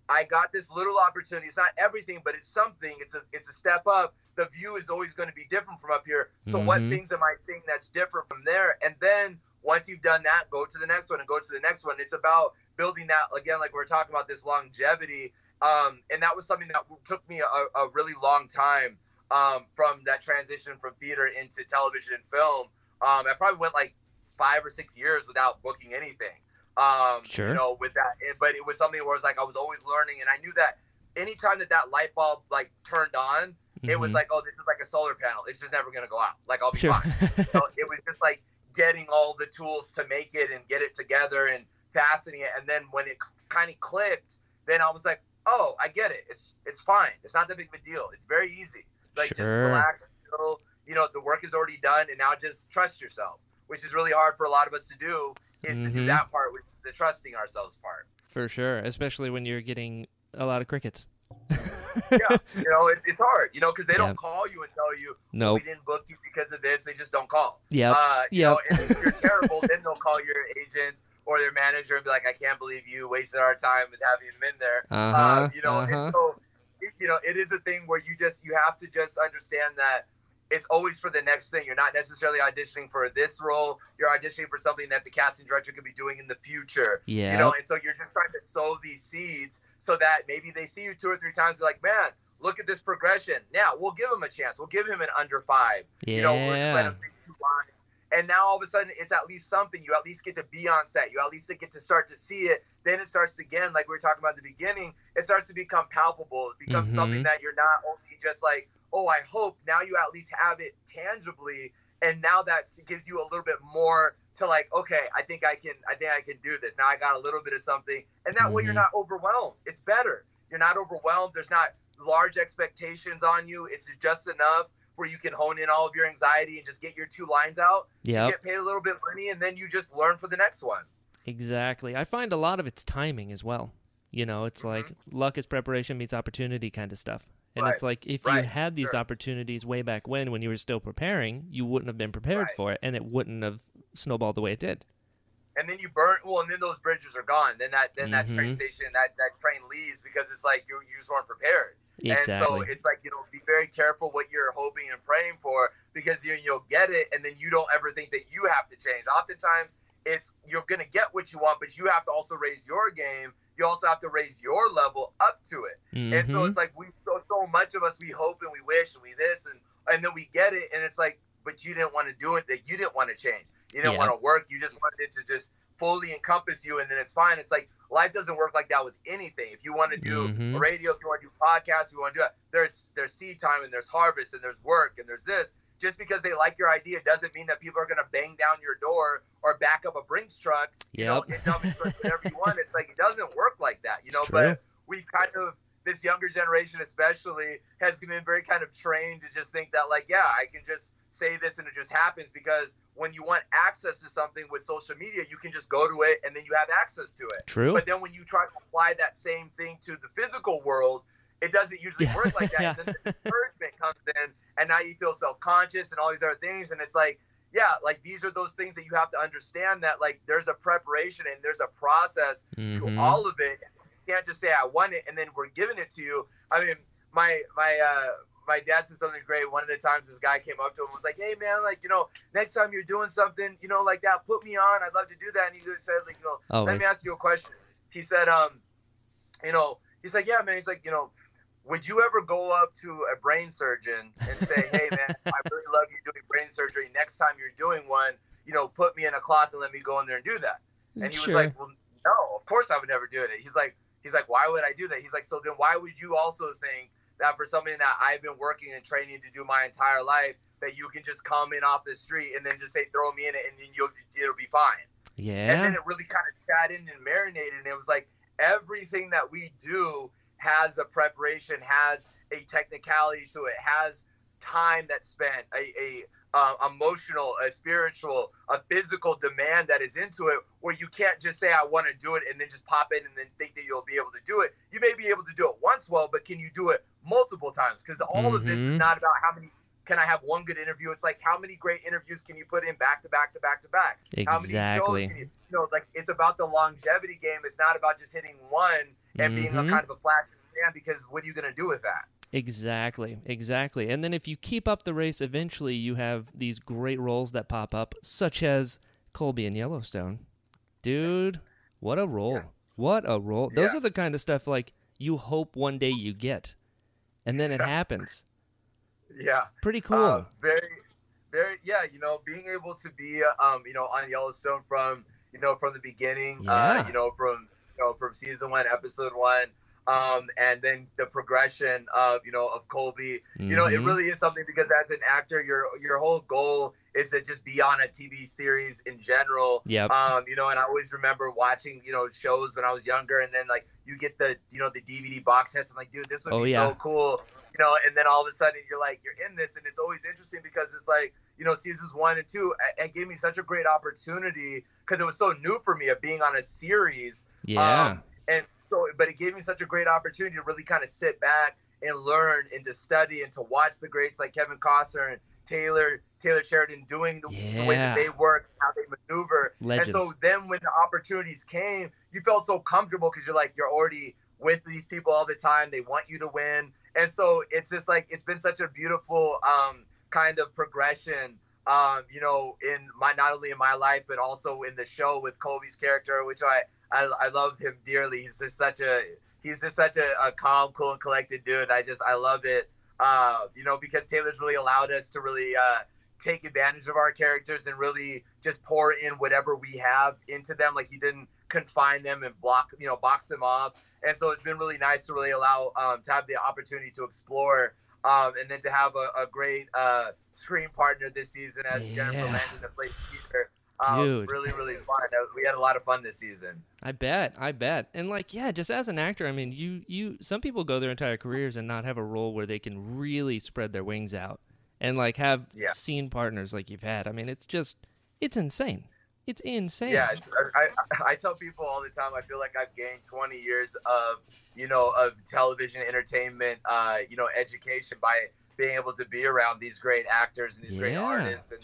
I got this little opportunity. It's not everything, but it's something. It's a it's a step up. The view is always going to be different from up here. So mm-hmm. what things am I seeing that's different from there? And then once you've done that, go to the next one and go to the next one. It's about building that, again, like we were talking about, this longevity. Um, and that was something that took me a, a really long time um, from that transition from theater into television and film. Um, I probably went like five or six years without booking anything. Um, sure. You know, with that, but it was something where it's like I was always learning, and I knew that anytime that that light bulb like turned on, mm-hmm. it was like, oh, this is like a solar panel. It's just never gonna go out. Like I'll be sure. fine. So it was just like getting all the tools to make it and get it together and fastening it, and then when it kind of clicked, then I was like, oh, I get it. It's it's fine. It's not that big of a deal. It's very easy. Like sure. just relax. You know, the work is already done, and now just trust yourself, which is really hard for a lot of us to do. Is mm-hmm. to do that part, which is the trusting ourselves part. For sure, especially when you're getting a lot of crickets. yeah, you know, it, it's hard, you know, because they yep. don't call you and tell you, nope. we didn't book you because of this, they just don't call. Yeah, uh, you yep. know, and if you're terrible, then they'll call your agents or their manager and be like, I can't believe you wasted our time with having him in there. Uh-huh, um, you know, uh-huh. and so, you know, it is a thing where you just, you have to just understand that it's always for the next thing. You're not necessarily auditioning for this role. You're auditioning for something that the casting director could be doing in the future. Yeah. You know, and so you're just trying to sow these seeds so that maybe they see you two or three times. They're like, man, look at this progression. Now we'll give him a chance. We'll give him an under five. Yeah. You know, we'll just let him think two lines. And now all of a sudden it's at least something. You at least get to be on set. You at least get to start to see it. Then it starts to, again, like we were talking about at the beginning, it starts to become palpable. It becomes mm-hmm. something that you're not only just like, oh, I hope. Now you at least have it tangibly, and now that gives you a little bit more to like, okay, I think I can, I think I can do this. Now I got a little bit of something, and that mm-hmm. way you're not overwhelmed. It's better. You're not overwhelmed. There's not large expectations on you. It's just enough where you can hone in all of your anxiety and just get your two lines out. Yeah. Get paid a little bit of money, and then you just learn for the next one. Exactly. I find a lot of it's timing as well. You know, it's mm-hmm. like luck is preparation meets opportunity kind of stuff. And right. it's like if right. you had these sure. opportunities way back when, when you were still preparing, you wouldn't have been prepared right. for it, and it wouldn't have snowballed the way it did. And then you burn well, and then those bridges are gone. Then that then mm-hmm. that train station, that, that train leaves because it's like you you just weren't prepared. Exactly. And so it's like, you know, be very careful what you're hoping and praying for, because you you'll get it, and then you don't ever think that you have to change. Oftentimes, it's you're gonna get what you want, but you have to also raise your game. You also have to raise your level up to it. Mm-hmm. And so it's like we so, so much of us, we hope and we wish and we this and and then we get it, and it's like, but you didn't want to do it, that you didn't want to change. You didn't yeah. want to work. You just wanted it to just fully encompass you, and then it's fine. It's like life doesn't work like that with anything. If you want to do mm-hmm. radio, if you want to do podcasts, if you want to do that, there's there's seed time and there's harvest and there's work and there's this. Just because they like your idea doesn't mean that people are going to bang down your door or back up a Brinks truck, you yep. know, and dump it for whatever you want. It's like, it doesn't work like that, you know, but we kind of, this younger generation especially, has been very kind of trained to just think that like, yeah, I can just say this and it just happens, because when you want access to something with social media, you can just go to it and then you have access to it. True. But then when you try to apply that same thing to the physical world, it doesn't usually yeah. work like that. yeah. And then the encouragement comes in, and now you feel self-conscious and all these other things. And it's like, yeah, like these are those things that you have to understand, that like there's a preparation and there's a process mm-hmm. to all of it. You can't just say I won it and then we're giving it to you. I mean, my my uh, my dad said something great. One of the times this guy came up to him and was like, hey man, like, you know, next time you're doing something, you know, like that, put me on. I'd love to do that. And he said, like, you know, Always. let me ask you a question. He said, um, you know, he's like, yeah, man. He's like, you know, would you ever go up to a brain surgeon and say, hey, man, I really love you doing brain surgery. Next time you're doing one, you know, put me in a cloth and let me go in there and do that. And he sure. was like, well, no, of course I would never do it. He's like, he's like, why would I do that? He's like, so then why would you also think that for something that I've been working and training to do my entire life, that you can just come in off the street and then just say, throw me in it and then you'll, it'll be fine. Yeah. And then it really kind of sat in and marinated. And it was like, everything that we do has a preparation, has a technicality to it, has time that's spent, a, a uh, emotional, a spiritual, a physical demand that is into it, where you can't just say, I want to do it and then just pop in and then think that you'll be able to do it. You may be able to do it once well, but can you do it multiple times? Because all mm-hmm. of this is not about how many can I have one good interview? It's like, how many great interviews can you put in back to back to back to back? Exactly. How many shows can you, you know, like, it's about the longevity game. It's not about just hitting one and mm-hmm. being a kind of a flash in the pan, because what are you going to do with that? Exactly, exactly. And then if you keep up the race, eventually you have these great roles that pop up, such as Colby in Yellowstone. Dude, what a role. Yeah. What a role. Yeah. Those are the kind of stuff, like, you hope one day you get, and then it happens. Yeah. Pretty cool. Uh, very, very, yeah, you know, being able to be, um, you know, on Yellowstone from, you know, from the beginning, yeah. uh, you know, from, you know, from season one, episode one, um, and then the progression of, you know, of Colby, mm-hmm. you know, it really is something, because as an actor, your, your whole goal is to just be on a T V series in general. Yep. Um, you know, and I always remember watching, you know, shows when I was younger, and then, like, you get the, you know, the D V D box sets. I'm like, dude, this would oh, be yeah. so cool. You know, and then all of a sudden you're like, you're in this, and it's always interesting, because it's like, you know, seasons one and two, it gave me such a great opportunity, because it was so new for me of being on a series. Yeah. Um, and so, but it gave me such a great opportunity to really kind of sit back and learn and to study and to watch the greats like Kevin Costner and Taylor Taylor Sheridan doing the, yeah. the way that they work, how they maneuver. Legends. And so then when the opportunities came, you felt so comfortable, because you're like, you're already with these people all the time. They want you to win. And so it's just like, it's been such a beautiful um, kind of progression, um, you know, in my, not only in my life, but also in the show with Colby's character, which I, I, I love him dearly. He's just such a, he's just such a, a calm, cool, and collected dude. I just, I love it. Uh, you know, because Taylor's really allowed us to really uh, take advantage of our characters and really just pour in whatever we have into them. Like, he didn't confine them and block, you know, box them off. And so it's been really nice to really allow um, to have the opportunity to explore um, and then to have a, a great uh, screen partner this season as yeah. Jennifer Landon that plays Peter. Um, Dude. Really, really fun. We had a lot of fun this season. I bet. I bet. And like, yeah, just as an actor, I mean, you, you, some people go their entire careers and not have a role where they can really spread their wings out and like have yeah. scene partners like you've had. I mean, it's just, it's insane. It's insane. Yeah. It's, I, I, I tell people all the time, I feel like I've gained twenty years of, you know, of television entertainment, uh, you know, education by being able to be around these great actors and these yeah. great artists and,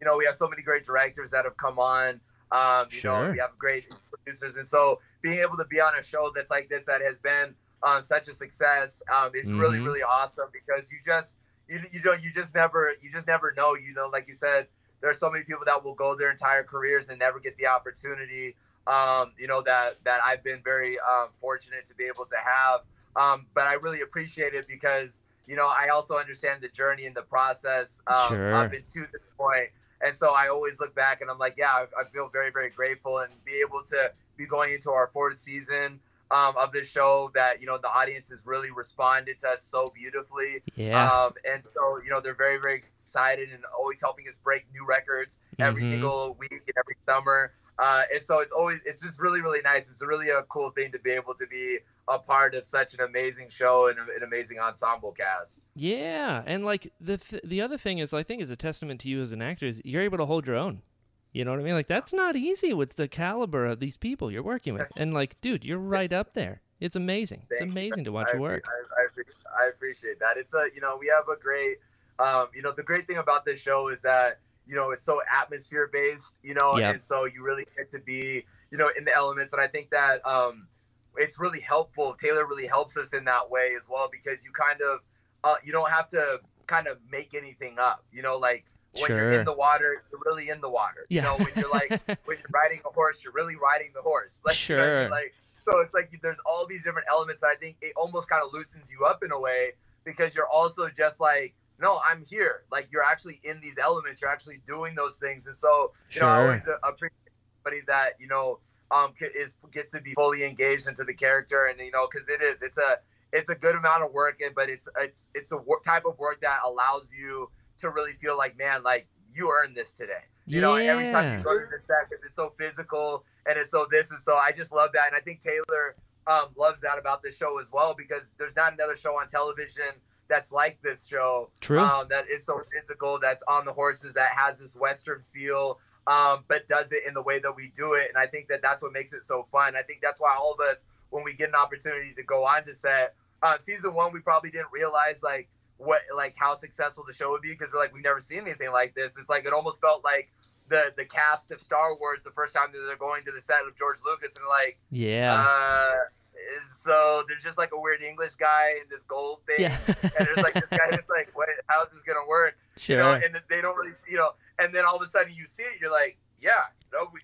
you know, we have so many great directors that have come on. Um, you sure. know, we have great producers. And so being able to be on a show that's like this, that has been um, such a success, um, is mm-hmm. really, really awesome, because you just, you, you know, you just never, you just never know, you know, like you said, there are so many people that will go their entire careers and never get the opportunity, um, you know, that, that I've been very um, fortunate to be able to have. Um, but I really appreciate it, because, you know, I also understand the journey and the process um, sure. up into this point. And so I always look back and I'm like, yeah, I, I feel very, very grateful, and be able to be going into our fourth season um, of this show that, you know, the audience has really responded to us so beautifully. Yeah. Um, and so, you know, they're very, very excited and always helping us break new records every mm-hmm. single week and every summer. Uh, and so it's always, it's just really, really nice. It's really a cool thing to be able to be a part of such an amazing show and an amazing ensemble cast. Yeah. And like the, th- the other thing is, I think is a testament to you as an actor, is you're able to hold your own, you know what I mean? Like, that's not easy with the caliber of these people you're working with. And like, dude, you're right up there. It's amazing. Thank it's amazing you. to watch I, your work. I, I, I appreciate that. It's a, you know, we have a great, um, you know, the great thing about this show is that, you know, it's so atmosphere based, you know, yep. and so you really get to be, you know, in the elements. And I think that, um, it's really helpful. Taylor really helps us in that way as well, because you kind of, uh, you don't have to kind of make anything up, you know, like when sure. you're in the water, you're really in the water, yeah. you know, when you're like, when you're riding a horse, you're really riding the horse. Like, sure. you know, like, so it's like, there's all these different elements that I think it almost kind of loosens you up in a way, because you're also just like, no, I'm here. Like, you're actually in these elements, you're actually doing those things. And so, you sure. know, I always appreciate somebody that, you know, um is gets to be fully engaged into the character. And you know, because it is it's a it's a good amount of work, but it's it's it's a wor- type of work that allows you to really feel like, man, like, you earned this today, you yeah. know. And every time you go to this set, it's so physical and it's so this, and so I just love that. And I think Taylor um loves that about this show as well, because there's not another show on television that's like this show. True. Um, that is so physical, that's on the horses, that has this Western feel, Um, but does it in the way that we do it. And I think that that's what makes it so fun. I think that's why all of us, when we get an opportunity to go on to set, um, season one, we probably didn't realize like what, like how successful the show would be, because we're like, we've never seen anything like this. It's like, it almost felt like the the cast of Star Wars the first time that they're going to the set of George Lucas, and like, yeah. Uh, so there's just like a weird English guy in this gold thing, yeah. and there's like this guy that's like, what? How is this gonna work? Sure. You know, and they don't really, you know. And then all of a sudden you see it, you're like, yeah, no, we,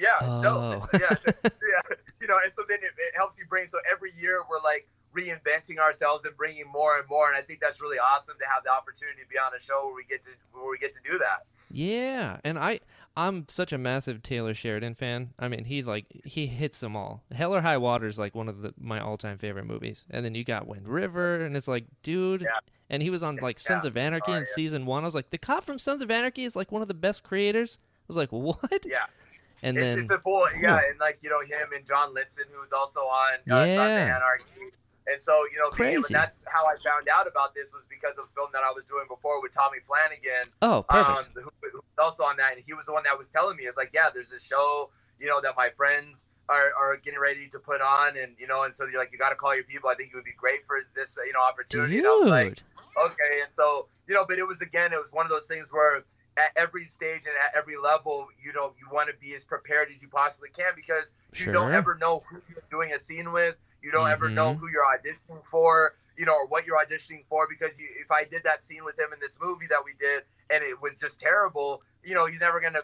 yeah, oh. no, yeah, yeah, you know. And so then it, it helps you bring. So every year we're like reinventing ourselves and bringing more and more. And I think that's really awesome to have the opportunity to be on a show where we get to where we get to do that. Yeah, and I I'm such a massive Taylor Sheridan fan. I mean, he like he hits them all. Hell or High Water is like one of the, my all-time favorite movies. And then you got Wind River, and it's like, dude, yeah. and he was on like Sons yeah. of Anarchy oh, in yeah. season one. I was like, the cop from Sons of Anarchy is like one of the best creators. I was like, what? Yeah. And it's, then it's a boy, yeah, and like, you know, him and John Linson, who's also on uh, yeah. Sons of Anarchy. And so, you know, being, and that's how I found out about this, was because of a film that I was doing before with Tommy Flanagan. Oh, perfect. Um, who, who was also on that. And he was the one that was telling me, it's like, yeah, there's a show, you know, that my friends are, are getting ready to put on. And, you know, and so you're like, you got to call your people. I think it would be great for this, you know, opportunity. Dude. And I was like, okay. And so, you know, but it was, again, it was one of those things where at every stage and at every level, you know, you want to be as prepared as you possibly can, because sure. you don't ever know who you're doing a scene with. You don't ever mm-hmm. know who you're auditioning for, you know, or what you're auditioning for, because you, if I did that scene with him in this movie that we did and it was just terrible, you know, he's never going to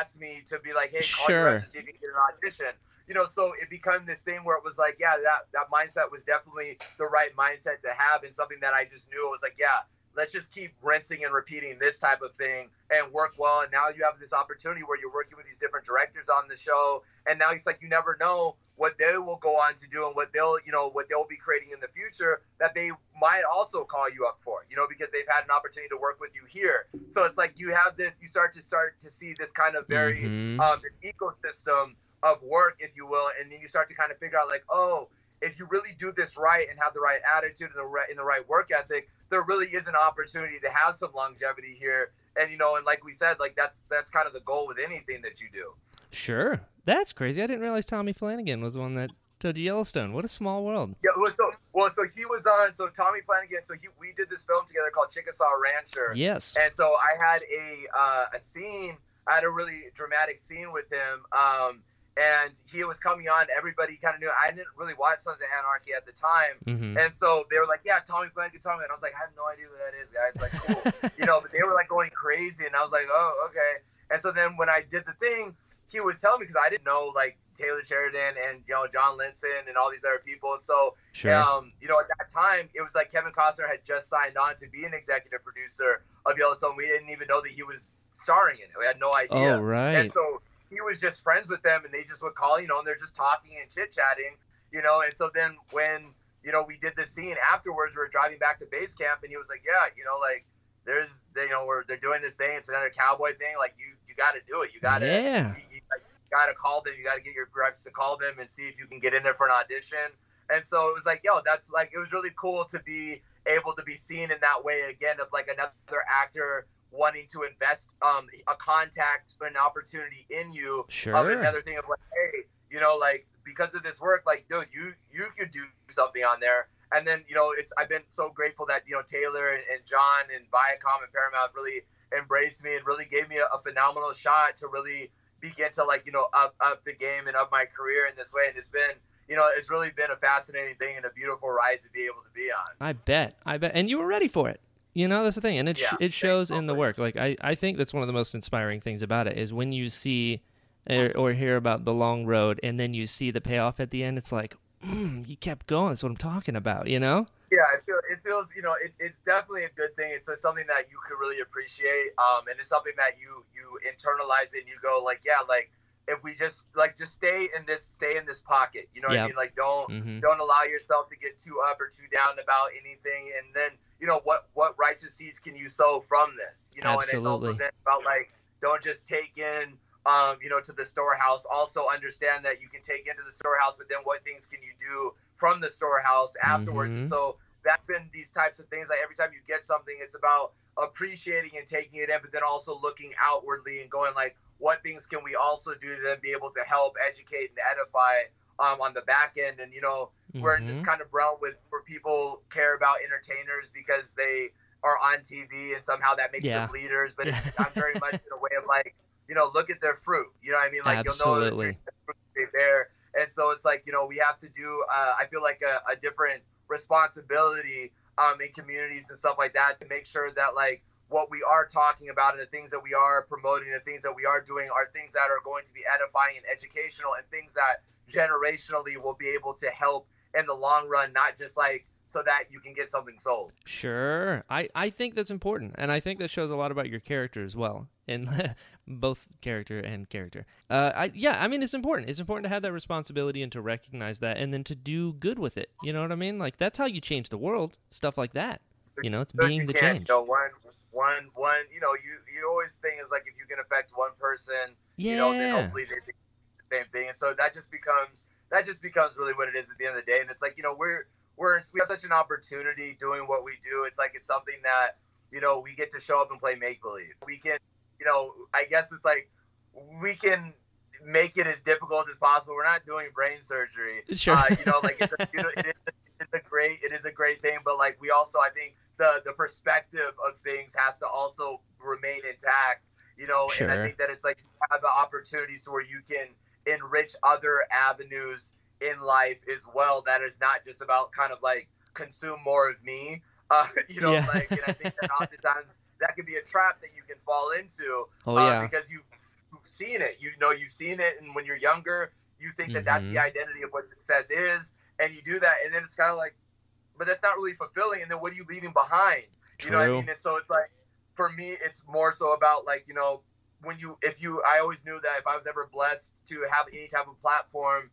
ask me to be like, hey, call sure. your rep to see if you can get an audition. You know, so it became this thing where it was like, yeah, that, that mindset was definitely the right mindset to have, and something that I just knew. It was like, yeah, let's just keep rinsing and repeating this type of thing and work well. And now you have this opportunity where you're working with these different directors on the show. And now it's like, you never know what they will go on to do and what they'll, you know, what they'll be creating in the future that they might also call you up for, you know, because they've had an opportunity to work with you here. So it's like, you have this, you start to start to see this kind of very mm-hmm. um, ecosystem of work, if you will. And then you start to kind of figure out like, oh, if you really do this right and have the right attitude and the right, and the right work ethic, there really is an opportunity to have some longevity here. And, you know, and like we said, like that's, that's kind of the goal with anything that you do. Sure. That's crazy. I didn't realize Tommy Flanagan was the one that did Yellowstone. What a small world. Yeah. Well, so, well, so he was on, so Tommy Flanagan, so he, we did this film together called Chickasaw Rancher. Yes. And so I had a, uh, a scene, I had a really dramatic scene with him. Um, And he was coming on. Everybody kind of knew. I didn't really watch Sons of Anarchy at the time, mm-hmm. and so they were like, "Yeah, Tommy Flanagan, Tommy." And I was like, "I have no idea who that is, guys." Like, cool, you know. But they were like going crazy, and I was like, "Oh, okay." And so then when I did the thing, he was telling me, because I didn't know like Taylor Sheridan and, you know, John Linson and all these other people. And so, sure. um, you know, at that time, it was like Kevin Costner had just signed on to be an executive producer of Yellowstone. We didn't even know that he was starring in it. We had no idea. Oh, right. And so he was just friends with them, and they just would call, you know, and they're just talking and chit-chatting, you know. And so then when, you know, we did the scene afterwards, we were driving back to base camp, and he was like, yeah, you know, like, there's, you know, we're, they're doing this thing. It's another cowboy thing. Like, you, you got to do it. You got to, yeah. you, you, like, you got to call them. You got to get your reps to call them and see if you can get in there for an audition. And so it was like, yo, that's like, it was really cool to be able to be seen in that way again, of like another actor wanting to invest um, a contact, an opportunity in you. Sure. Um, another thing of like, hey, you know, like, because of this work, like, dude, you you could do something on there. And then, you know, it's, I've been so grateful that, you know, Taylor and, and John and Viacom and Paramount really embraced me and really gave me a, a phenomenal shot to really begin to, like, you know, up up the game and up my career in this way. And it's been, you know, it's really been a fascinating thing and a beautiful ride to be able to be on. I bet. I bet. And you were ready for it. You know, that's the thing. And it, yeah, it shows exactly. in the work. Like, I, I think that's one of the most inspiring things about it is when you see or, or hear about the long road and then you see the payoff at the end, it's like, mm, you kept going. That's what I'm talking about, you know? Yeah, it, feel, it feels, you know, it, it's definitely a good thing. It's something that you could really appreciate. Um, and it's something that you, you internalize it and you go like, yeah, like, if we just like just stay in this stay in this pocket, you know what yep. I mean? Like, don't mm-hmm. don't allow yourself to get too up or too down about anything. And then, you know, what what righteous seeds can you sow from this? You know, Absolutely. And it's also then about like, don't just take in um, you know, to the storehouse. Also understand that you can take into the storehouse, but then what things can you do from the storehouse afterwards? Mm-hmm. And so that's been these types of things. Like, every time you get something, it's about appreciating and taking it in, but then also looking outwardly and going like, what things can we also do to then be able to help educate and edify um, on the back end. And, you know, mm-hmm. we're in this kind of realm with where people care about entertainers because they are on T V and somehow that makes yeah. them leaders. But it's, I'm very much in a way of like, you know, look at their fruit. You know what I mean? Like, Absolutely. You'll know the fruit they bear. And so it's like, you know, we have to do, uh, I feel like a, a different responsibility um, in communities and stuff like that to make sure that like what we are talking about and the things that we are promoting, the things that we are doing are things that are going to be edifying and educational and things that generationally will be able to help in the long run, not just like so that you can get something sold. Sure. I, I think that's important. And I think that shows a lot about your character as well, in both character and character. Uh, I, yeah, I mean, it's important. It's important to have that responsibility and to recognize that and then to do good with it. You know what I mean? Like, that's how you change the world, stuff like that. You know, it's being the change. You know, one, one, one, you know, you, you always think is like if you can affect one person, yeah. you know, then hopefully they do the same thing. And so that just becomes, that just becomes really what it is at the end of the day. And it's like, you know, we're, We're, we have such an opportunity doing what we do. It's like it's something that, you know, we get to show up and play make-believe. We can, you know, I guess it's like we can make it as difficult as possible. We're not doing brain surgery. Sure. Uh, you know, like it's a, you know, it is, it's a great, it is a great thing. But like we also, I think the, the perspective of things has to also remain intact, you know. Sure. And I think that it's like you have the opportunities where you can enrich other avenues in life as well, that is not just about kind of like consume more of me, uh, you know, yeah. like, and I think that oftentimes that can be a trap that you can fall into oh, uh, yeah. because you've, you've seen it, you know, you've seen it. And when you're younger, you think mm-hmm. that that's the identity of what success is. And you do that. And then it's kind of like, but that's not really fulfilling. And then what are you leaving behind? True. You know what I mean? And so it's like, for me, it's more so about like, you know, when you, if you, I always knew that if I was ever blessed to have any type of platform,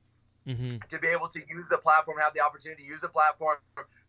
Mm-hmm. to be able to use the platform, have the opportunity to use the platform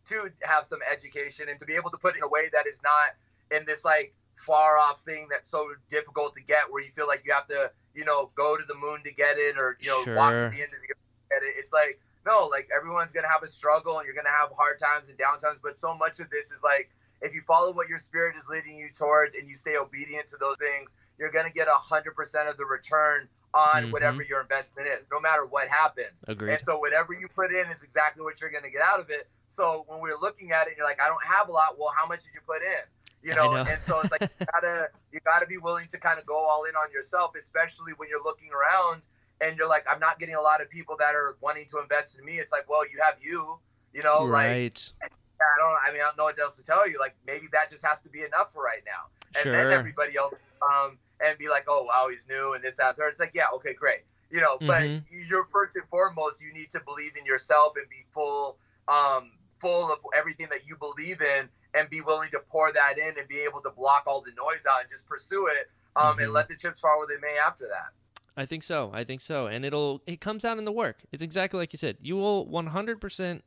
to have some education and to be able to put it in a way that is not in this like far off thing that's so difficult to get where you feel like you have to, you know, go to the moon to get it or, you know, sure. walk to the end of the earth to get it. It's like, no, like everyone's going to have a struggle and you're going to have hard times and downtimes. But so much of this is like, if you follow what your spirit is leading you towards and you stay obedient to those things, you're going to get a hundred percent of the return on mm-hmm. whatever your investment is, no matter what happens. Agreed. And so whatever you put in is exactly what you're going to get out of it. So when we're looking at it, you're like, I don't have a lot. Well, how much did you put in? You know, know. And so it's like you gotta you gotta be willing to kind of go all in on yourself, especially when you're looking around and you're like, I'm not getting a lot of people that are wanting to invest in me. It's like, well, you have you, you know, right? Like, I don't. I mean, I don't know what else to tell you. Like maybe that just has to be enough for right now, and sure. then everybody else. Um, and be like, oh, wow, he's new and this, that, there. It's like, yeah, okay, great. You know, mm-hmm. but you're first and foremost, you need to believe in yourself and be full, um, full of everything that you believe in and be willing to pour that in and be able to block all the noise out and just pursue it um, mm-hmm. and let the chips fall where they may after that. I think so. I think so. And it'll, it comes out in the work. It's exactly like you said. You will one hundred percent,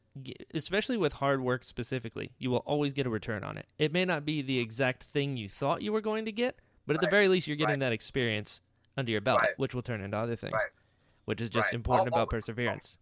especially with hard work specifically, you will always get a return on it. It may not be the exact thing you thought you were going to get, but at right. the very least, you're getting right. that experience under your belt, right. which will turn into other things, right. which is just right. important All, about always. perseverance.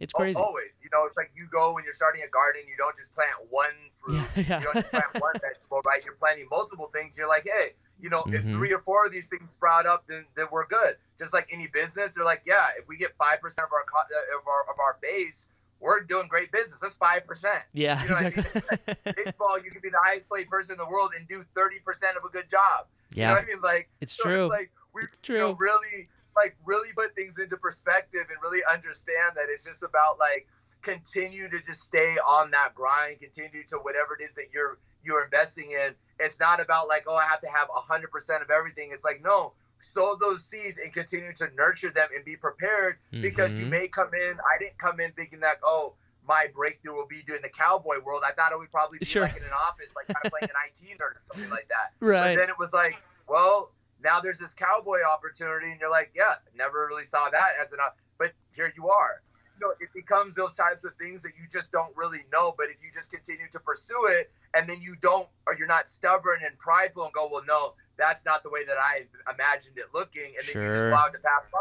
It's crazy. Always. You know, it's like you go when you're starting a garden, you don't just plant one fruit. yeah. You don't just plant one vegetable, right? You're planting multiple things. You're like, hey, you know, mm-hmm. if three or four of these things sprout up, then, then we're good. Just like any business, they're like, yeah, if we get five percent of our, of our, of our base, we're doing great business. That's five percent. Yeah. You know exactly. what I mean? Like, baseball, you can be the highest paid person in the world and do thirty percent of a good job. Yeah. You know what I mean? Like, it's so true. It's like we you know, really, like, really put things into perspective and really understand that it's just about like continue to just stay on that grind, continue to whatever it is that you're you're investing in. It's not about like, oh, I have to have a hundred percent of everything. It's like, no, sow those seeds and continue to nurture them and be prepared mm-hmm. because you may come in. I didn't come in thinking that, oh, my breakthrough will be doing the cowboy world. I thought it would probably be sure. like in an office, like kind of playing an I T nerd or something like that. Right. But then it was like, well, now there's this cowboy opportunity, and you're like, yeah, never really saw that as an, but here you are. You know, it becomes those types of things that you just don't really know. But if you just continue to pursue it, and then you don't, or you're not stubborn and prideful, and go, well, no, that's not the way that I imagined it looking, and then sure. you just allow it to pass by.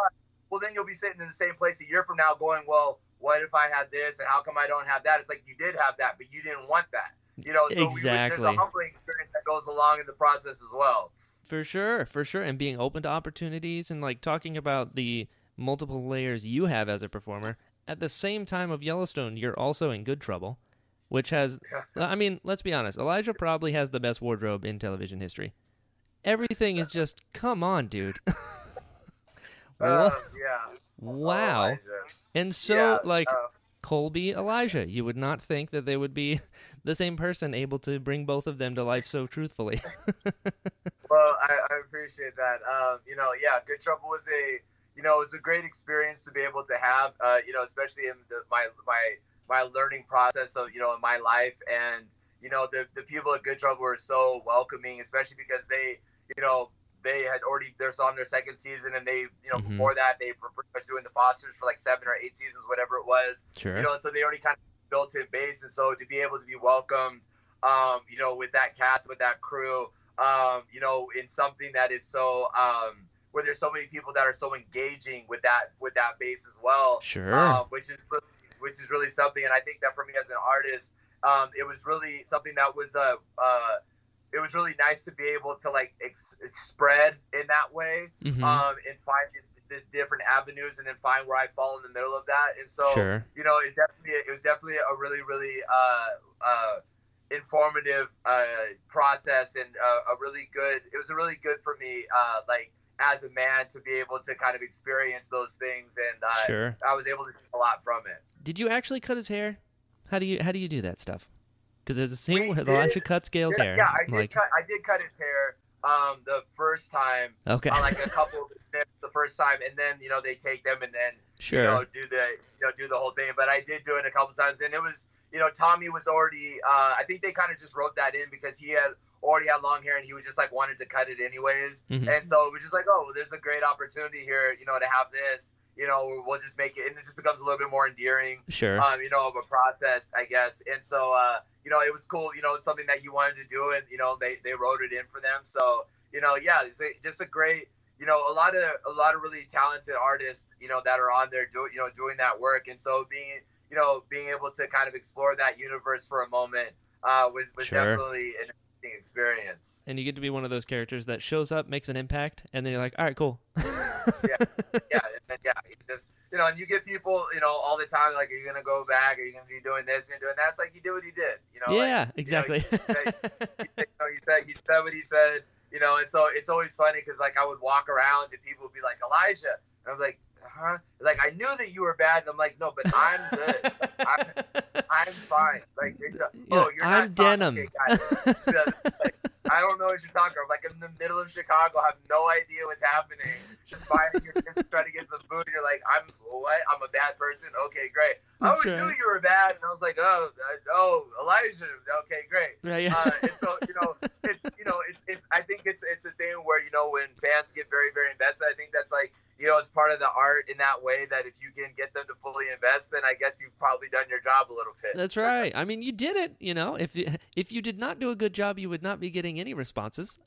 Well, then you'll be sitting in the same place a year from now, going, well, what if I had this and how come I don't have that? It's like you did have that, but you didn't want that. You know, so exactly. we, there's a humbling experience that goes along in the process as well. For sure, for sure. And being open to opportunities and like talking about the multiple layers you have as a performer at the same time of Yellowstone, you're also in Good Trouble, which has, I mean, let's be honest, Elijah probably has the best wardrobe in television history. Everything is just, come on, dude. uh, yeah. Wow. Elijah. And so, yeah, like, uh, Colby, Elijah, you would not think that they would be the same person able to bring both of them to life so truthfully. Well, I, I appreciate that. Um, you know, yeah, Good Trouble was a, you know, it was a great experience to be able to have, uh, you know, especially in the, my, my, my learning process of, you know, in my life. And, you know, the, the people at Good Trouble were so welcoming, especially because they, you know, they had already, they're on their second season, and they, you know, mm-hmm. before that, they were pretty much doing The Fosters for like seven or eight seasons, whatever it was. Sure. You know, so they already kind of built a base. And so to be able to be welcomed, um, you know, with that cast, with that crew, um, you know, in something that is so, um, where there's so many people that are so engaging with that, with that base as well. Sure. Um, which is really, which is really something. And I think that for me as an artist, um, it was really something that was, uh, uh, it was really nice to be able to like ex spread in that way, mm-hmm. um, and find these this different avenues, and then find where I fall in the middle of that. And so, sure. you know, it definitely, it was definitely a really, really, uh, uh, informative, uh, process, and uh, a really good, it was a really good for me, uh, like as a man, to be able to kind of experience those things. And, uh, sure. I was able to get a lot from it. Did you actually cut his hair? How do you, how do you do that stuff? Because there's a scene where Elijah cuts Gail's yeah, hair. Yeah, I did, like... cut, I did cut his hair um, the first time. Okay. Uh, like a couple of minutes the first time, and then you know they take them and then sure. you know do the you know do the whole thing. But I did do it a couple times, and it was you know Tommy was already. Uh, I think they kind of just wrote that in because he had already had long hair, and he was just like wanted to cut it anyways. Mm-hmm. And so it was just like, oh, well, there's a great opportunity here, you know, to have this. You know, we'll just make it, and it just becomes a little bit more endearing, sure. um, you know, of a process, I guess. And so, uh, you know, it was cool, you know, it's something that you wanted to do, and, you know, they, they wrote it in for them. So, you know, yeah, it's a, just a great, you know, a lot of, a lot of really talented artists, you know, that are on there doing, you know, doing that work. And so being, you know, being able to kind of explore that universe for a moment uh, was, was sure. definitely an interesting experience. And you get to be one of those characters that shows up, makes an impact, and then you're like, all right, cool. yeah, yeah, and yeah. Just you know, and you get people, you know, all the time. Like, are you gonna go back? Are you gonna be doing this and doing that? It's like you did what he did. You know. Yeah, like, exactly. You know, he, said, you know, he said he said what he said. You know, and so it's always funny because like I would walk around and people would be like Elijah, and I'm like, huh? Like I knew that you were bad, and I'm like, no, but I'm good. Like, I'm, I'm fine. Like, it's a, yeah, oh, you're I'm not denim. Talking, okay, I don't know what you're talking about. Like, I'm in the middle of Chicago. I have no idea what's happening. Just finding your kids trying to get some food. And you're like, I'm what? I'm a bad person? Okay, great. I always right. knew you were bad. And I was like, oh, oh, Elijah. Okay, great. Right, yeah. uh, and so, you know, it's, you know, it's, it's, I think it's, it's a thing where, you know, when fans get very, very invested, I think that's like, you know, it's part of the art in that way that if you can get them to fully invest, then I guess you've probably done your job a little bit. That's right. I mean, you did it, you know. If you, if you did not do a good job, you would not be getting any responses.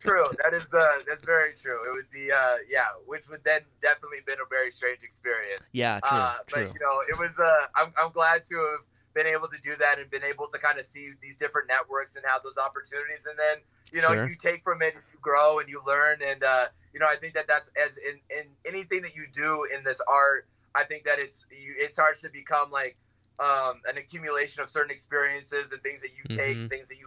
True. That is, uh, that's very true. It would be, uh, yeah, which would then definitely been a very strange experience. Yeah, true, uh, true. But, you know, it was, uh, I'm, I'm glad to have been able to do that and been able to kind of see these different networks and have those opportunities. And then, you know, sure. you take from it, you grow and you learn. And, uh, you know, I think that that's as in, in anything that you do in this art, I think that it's, you, it starts to become like um, an accumulation of certain experiences and things that you take, mm-hmm. things that you,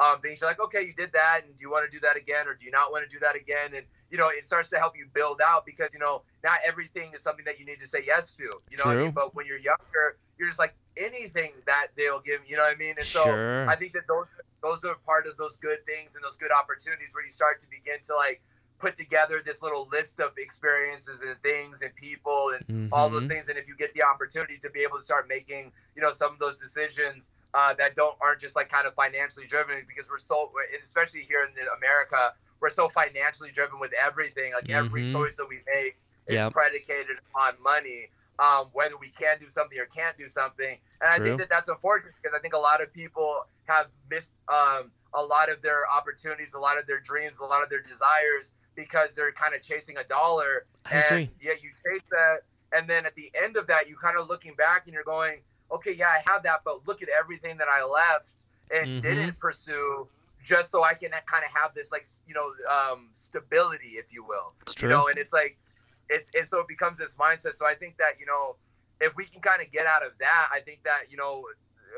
um, things you're like, okay, you did that. And do you want to do that again? Or do you not want to do that again? And, you know, it starts to help you build out because, you know, not everything is something that you need to say yes to, you know, what I mean? But when you're younger, you're just like anything that they'll give, you know what I mean? And so sure. I think that those, those are part of those good things and those good opportunities where you start to begin to like, put together this little list of experiences and things and people and mm-hmm. all those things. And if you get the opportunity to be able to start making, you know, some of those decisions uh, that don't aren't just like kind of financially driven because we're so, especially here in America, we're so financially driven with everything. Like mm-hmm. every choice that we make is yep. predicated on money, um, whether we can do something or can't do something. And True. I think that that's unfortunate because I think a lot of people have missed um, a lot of their opportunities, a lot of their dreams, a lot of their desires, because they're kind of chasing a dollar and yeah, you chase that. And then at the end of that, you kind of looking back and you're going, okay, yeah, I have that, but look at everything that I left and mm-hmm. didn't pursue just so I can kind of have this like, you know, um, stability, if you will, you know, and it's like, it's, and so it becomes this mindset. So I think that, you know, if we can kind of get out of that, I think that, you know,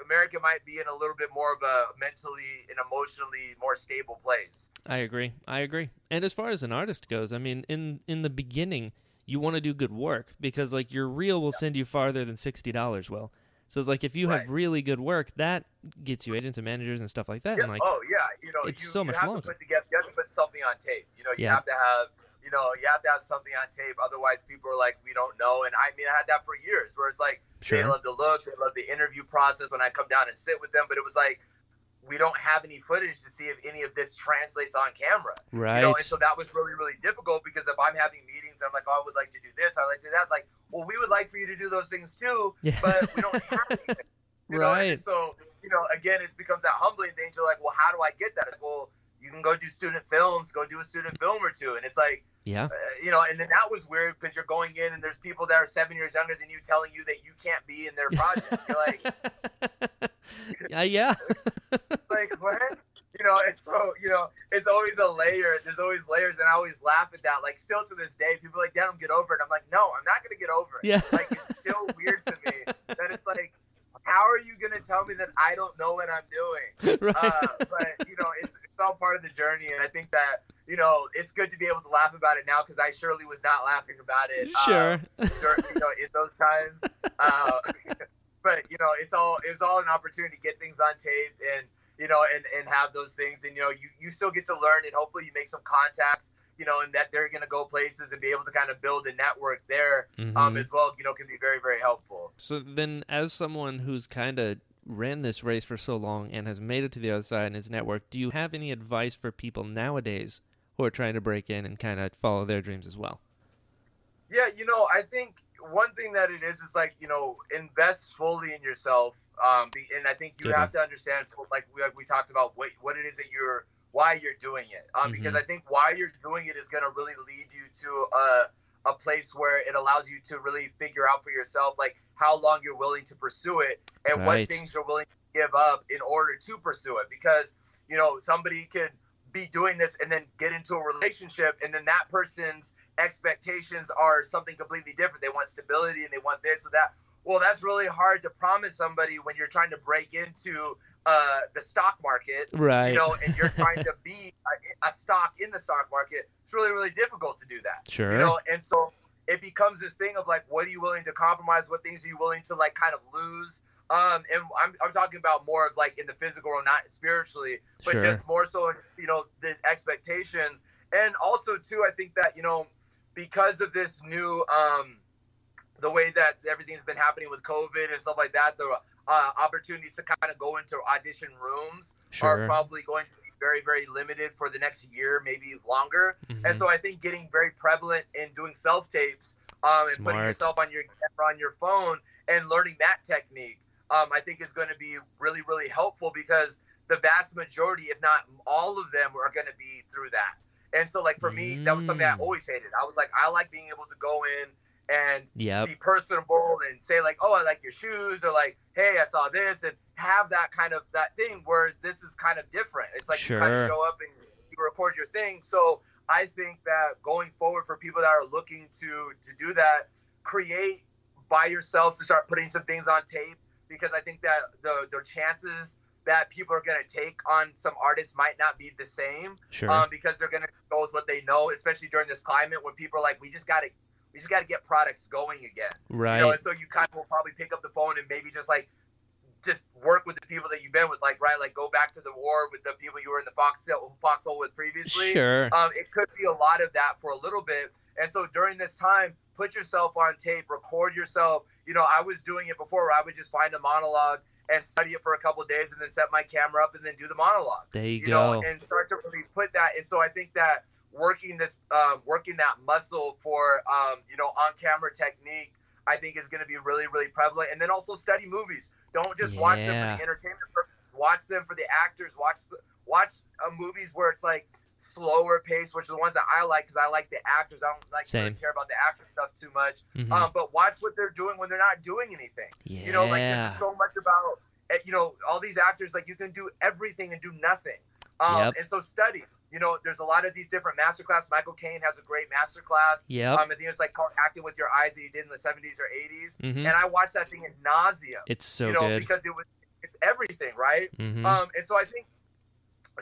America might be in a little bit more of a mentally and emotionally more stable place. I agree. I agree. And as far as an artist goes, I mean, in, in the beginning, you want to do good work because, like, your reel will yeah. send you farther than sixty dollars will. So it's like if you right. have really good work, that gets you agents and managers and stuff like that. Yeah. And like, oh, yeah. You know, it's you, so much you have longer. To put together, you have to put something on tape. You know, you yeah. have to have... You know, you have to have something on tape. Otherwise, people are like, we don't know. And I mean, I had that for years where it's like, sure. they love the look. They love the interview process when I come down and sit with them. But it was like, we don't have any footage to see if any of this translates on camera. Right. You know, and so that was really, really difficult because if I'm having meetings and I'm like, oh, I would like to do this. I like to do that. Like, well, we would like for you to do those things too, yeah. but we don't have anything. You right. know? And so, you know, again, it becomes that humbling thing. You're like, well, how do I get that? Like, well, you can go do student films, go do a student film or two. And it's like, yeah, uh, you know, and then that was weird because you're going in and there's people that are seven years younger than you telling you that you can't be in their project. You're like, yeah, yeah. Like, what? You know, it's so, you know, it's always a layer. There's always layers. And I always laugh at that. Like, still to this day, people are like, Denim, get over it. I'm like, no, I'm not going to get over it. Yeah. Like, it's still weird to me that it's like, how are you going to tell me that I don't know what I'm doing? Right. Uh, but, you know, it's, it's all part of the journey. And I think that, you know, it's good to be able to laugh about it now because I surely was not laughing about it. Sure. Uh, during, you know, in those times. Uh, but, you know, it's all it was all an opportunity to get things on tape and, you know, and, and have those things. And, you know, you, you still get to learn and hopefully you make some contacts, you know, and that they're going to go places and be able to kind of build a network there mm-hmm. um, as well, you know, can be very, very helpful. So then as someone who's kind of ran this race for so long and has made it to the other side and has networked, do you have any advice for people nowadays who are trying to break in and kind of follow their dreams as well? Yeah, you know, I think one thing that it is is like, you know, invest fully in yourself. Um, and I think you Good have one. To understand, like we, like we talked about, what, what it is that you're, why you're doing it. Um, mm-hmm. Because I think why you're doing it is going to really lead you to a, a place where it allows you to really figure out for yourself, like how long you're willing to pursue it and right. what things you're willing to give up in order to pursue it. Because, you know, somebody could be doing this and then get into a relationship and then that person's expectations are something completely different. They want stability and they want this or that. Well, that's really hard to promise somebody when you're trying to break into uh, the stock market, right? You know, and you're trying to be a, a stock in the stock market. It's really, really difficult to do that. Sure. You know, and so it becomes this thing of like, what are you willing to compromise? What things are you willing to like kind of lose? Um, and I'm, I'm talking about more of like in the physical or not spiritually, but sure. just more so, you know, the expectations. And also too, I think that, you know, because of this new, um, the way that everything's been happening with COVID and stuff like that, the uh, opportunities to kind of go into audition rooms sure. are probably going to be very, very limited for the next year, maybe longer. Mm-hmm. And so I think getting very prevalent in doing self-tapes um, and putting yourself on your camera on your phone and learning that technique, um, I think is going to be really, really helpful because the vast majority, if not all of them, are going to be through that. And so, like, for me, mm. that was something I always hated. I was like, I like being able to go in and yep. be personable and say like, oh, I like your shoes, or like, hey, I saw this, and have that kind of that thing, whereas this is kind of different. It's like sure. you kind of show up and you record your thing. So I think that going forward for people that are looking to to do that, create by yourselves to start putting some things on tape, because I think that the, the chances that people are going to take on some artists might not be the same sure. um, because they're going to go with what they know, especially during this climate when people are like, we just got to We just got to get products going again. Right. You know, and so you kind of will probably pick up the phone and maybe just like, just work with the people that you've been with, like, right, like go back to the war with the people you were in the fox foxhole with previously. Sure. Um, it could be a lot of that for a little bit. And so during this time, put yourself on tape, record yourself. You know, I was doing it before where I would just find a monologue and study it for a couple of days and then set my camera up and then do the monologue. There you, you go. Know, and start to really put that. And so I think that working this, um, working that muscle for, um, you know, on-camera technique, I think is going to be really, really prevalent. And then also study movies. Don't just yeah. watch them for the entertainment purpose. Watch them for the actors. Watch the, watch uh, movies where it's like slower pace, which are the ones that I like because I like the actors. I don't like Same. Really care about the actor stuff too much. Mm-hmm. Um, but watch what they're doing when they're not doing anything. Yeah. You know, like there's so much about, you know, all these actors. Like you can do everything and do nothing. Um, yep. And so study. you know, there's a lot of these different masterclass. Michael Caine has a great masterclass. Yeah. Um, I think it's like called Acting with Your Eyes that he did in the seventies or eighties. Mm-hmm. And I watched that thing at nausea. It's so you know, good. Because it was, it's everything, right? Mm-hmm. Um, and so I think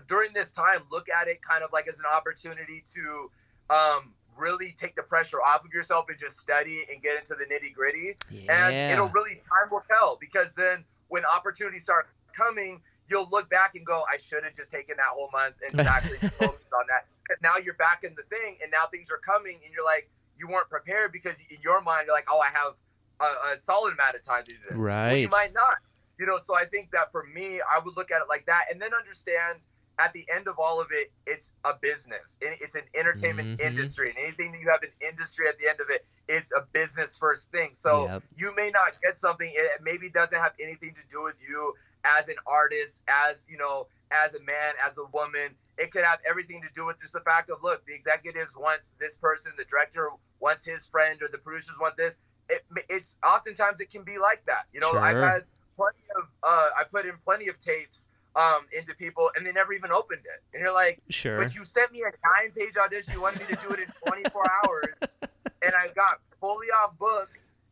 during this time, look at it kind of like as an opportunity to um, really take the pressure off of yourself and just study and get into the nitty gritty. Yeah. And it'll really, time will tell, because then when opportunities start coming, you'll look back and go, I should have just taken that whole month and actually just focused on that. Because now you're back in the thing, and now things are coming, and you're like, you weren't prepared, because in your mind, you're like, oh, I have a, a solid amount of time to do this. Right. Well, you might not. You know, so I think that for me, I would look at it like that, and then understand at the end of all of it, it's a business. It's an entertainment mm-hmm. industry, and anything that you have an industry at the end of it, it's a business first thing. So yep. you may not get something. It maybe doesn't have anything to do with you as an artist, as, you know, as a man, as a woman. It could have everything to do with just the fact of, look, the executives want this person, the director wants his friend, or the producers want this. It, it's oftentimes it can be like that. You know, sure. I've had plenty of, uh, I put in plenty of tapes um, into people, and they never even opened it. And you're like, sure. But you sent me a nine page audition. You wanted me to do it in twenty-four hours. And I got fully off book,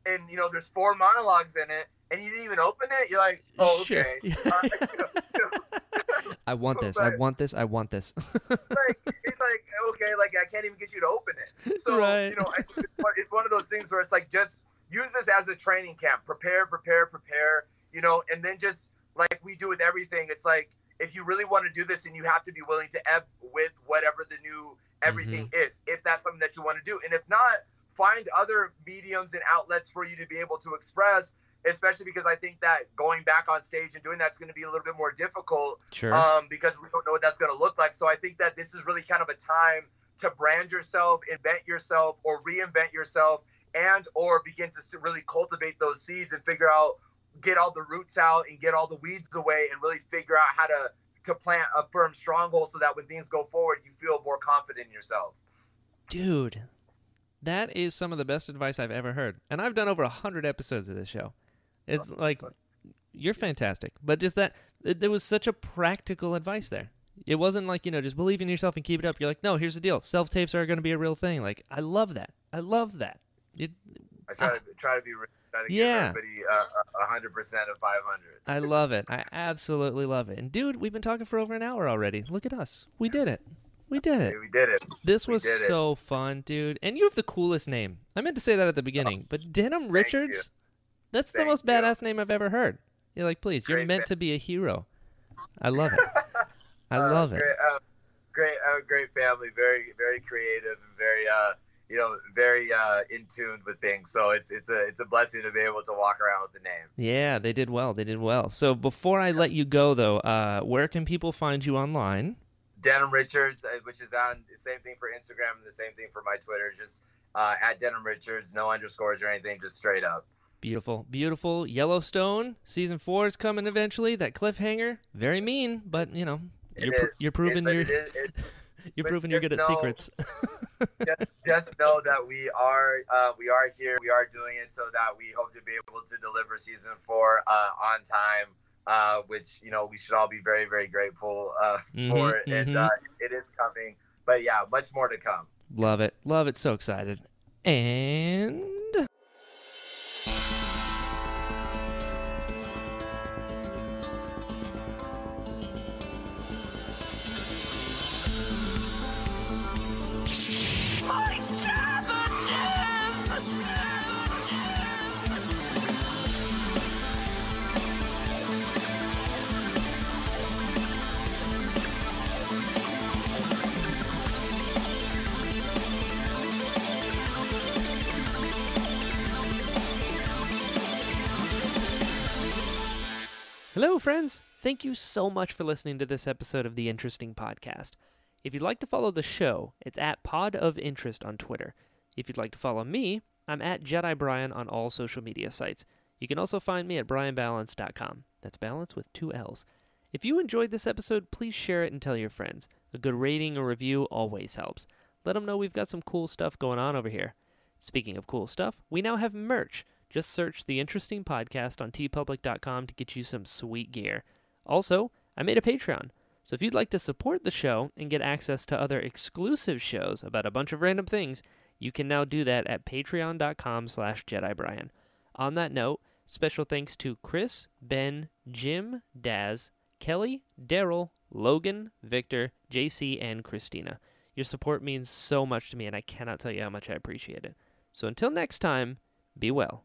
and, you know, there's four monologues in it. And you didn't even open it? You're like, oh, okay. Sure. uh, you know, you know. I want this. But, I want this. I want this. like, it's like, okay, like, I can't even get you to open it. So, right. you know, it's, it's one of those things where it's like, just use this as a training camp. Prepare, prepare, prepare, you know, and then just like we do with everything. It's like, if you really want to do this, and you have to be willing to ebb with whatever the new everything mm-hmm. is, if that's something that you want to do. And if not, find other mediums and outlets for you to be able to express, especially because I think that going back on stage and doing that's going to be a little bit more difficult, sure. um, because we don't know what that's going to look like. So I think that this is really kind of a time to brand yourself, invent yourself, or reinvent yourself, and or begin to really cultivate those seeds and figure out, get all the roots out and get all the weeds away, and really figure out how to, to plant a firm stronghold so that when things go forward, you feel more confident in yourself. Dude, that is some of the best advice I've ever heard. And I've done over one hundred episodes of this show. It's like, you're fantastic. But just that, there was such a practical advice there. It wasn't like, you know, just believe in yourself and keep it up. You're like, no, here's the deal. Self-tapes are going to be a real thing. Like, I love that. I love that. It, I try, I, to, try to be try to yeah. give everybody uh, one hundred percent of five hundred. I love it. I absolutely love it. And, dude, we've been talking for over an hour already. Look at us. We did it. We did it. We did it. This was it. So fun, dude. And you have the coolest name. I meant to say that at the beginning, oh, but Denim Richards... You. That's Thank the most badass you. Name I've ever heard. You're like, please, great you're meant fa- to be a hero. I love it. I uh, love it. Great, uh, great, uh, great family. Very, very creative. And very, uh, you know, very uh, in tune with things. So it's it's a it's a blessing to be able to walk around with the name. Yeah, they did well. They did well. So before I let you go, though, uh, where can people find you online? Denim Richards, which is on the same thing for Instagram and the same thing for my Twitter. Just uh, at Denim Richards, no underscores or anything. Just straight up. Beautiful, beautiful. Yellowstone season four is coming eventually. That cliffhanger, very mean, but you know, you're, pr- you're proving it, you're it, it, it, you're proving you're good at know, secrets. just, just know that we are uh, we are here, we are doing it, so that we hope to be able to deliver season four uh, on time, uh, which you know we should all be very, very grateful uh, mm-hmm, for. Mm-hmm. And uh, it is coming, but yeah, much more to come. Love it, love it. So excited and. Hello, friends. Thank you so much for listening to this episode of The Interesting Podcast. If you'd like to follow the show, it's at Pod of Interest on Twitter. If you'd like to follow me, I'm at Jedi Brian on all social media sites. You can also find me at brian balance dot com. That's balance with two L's. If you enjoyed this episode, please share it and tell your friends. A good rating or review always helps. Let them know we've got some cool stuff going on over here. Speaking of cool stuff, we now have merch. Just search The Interesting Podcast on tee public dot com to get you some sweet gear. Also, I made a Patreon, So if you'd like to support the show and get access to other exclusive shows about a bunch of random things, you can now do that at patreon.com slash JediBrian. On that note, special thanks to Chris, Ben, Jim, Daz, Kelly, Daryl, Logan, Victor, J C, and Christina. Your support means so much to me, and I cannot tell you how much I appreciate it. So until next time, be well.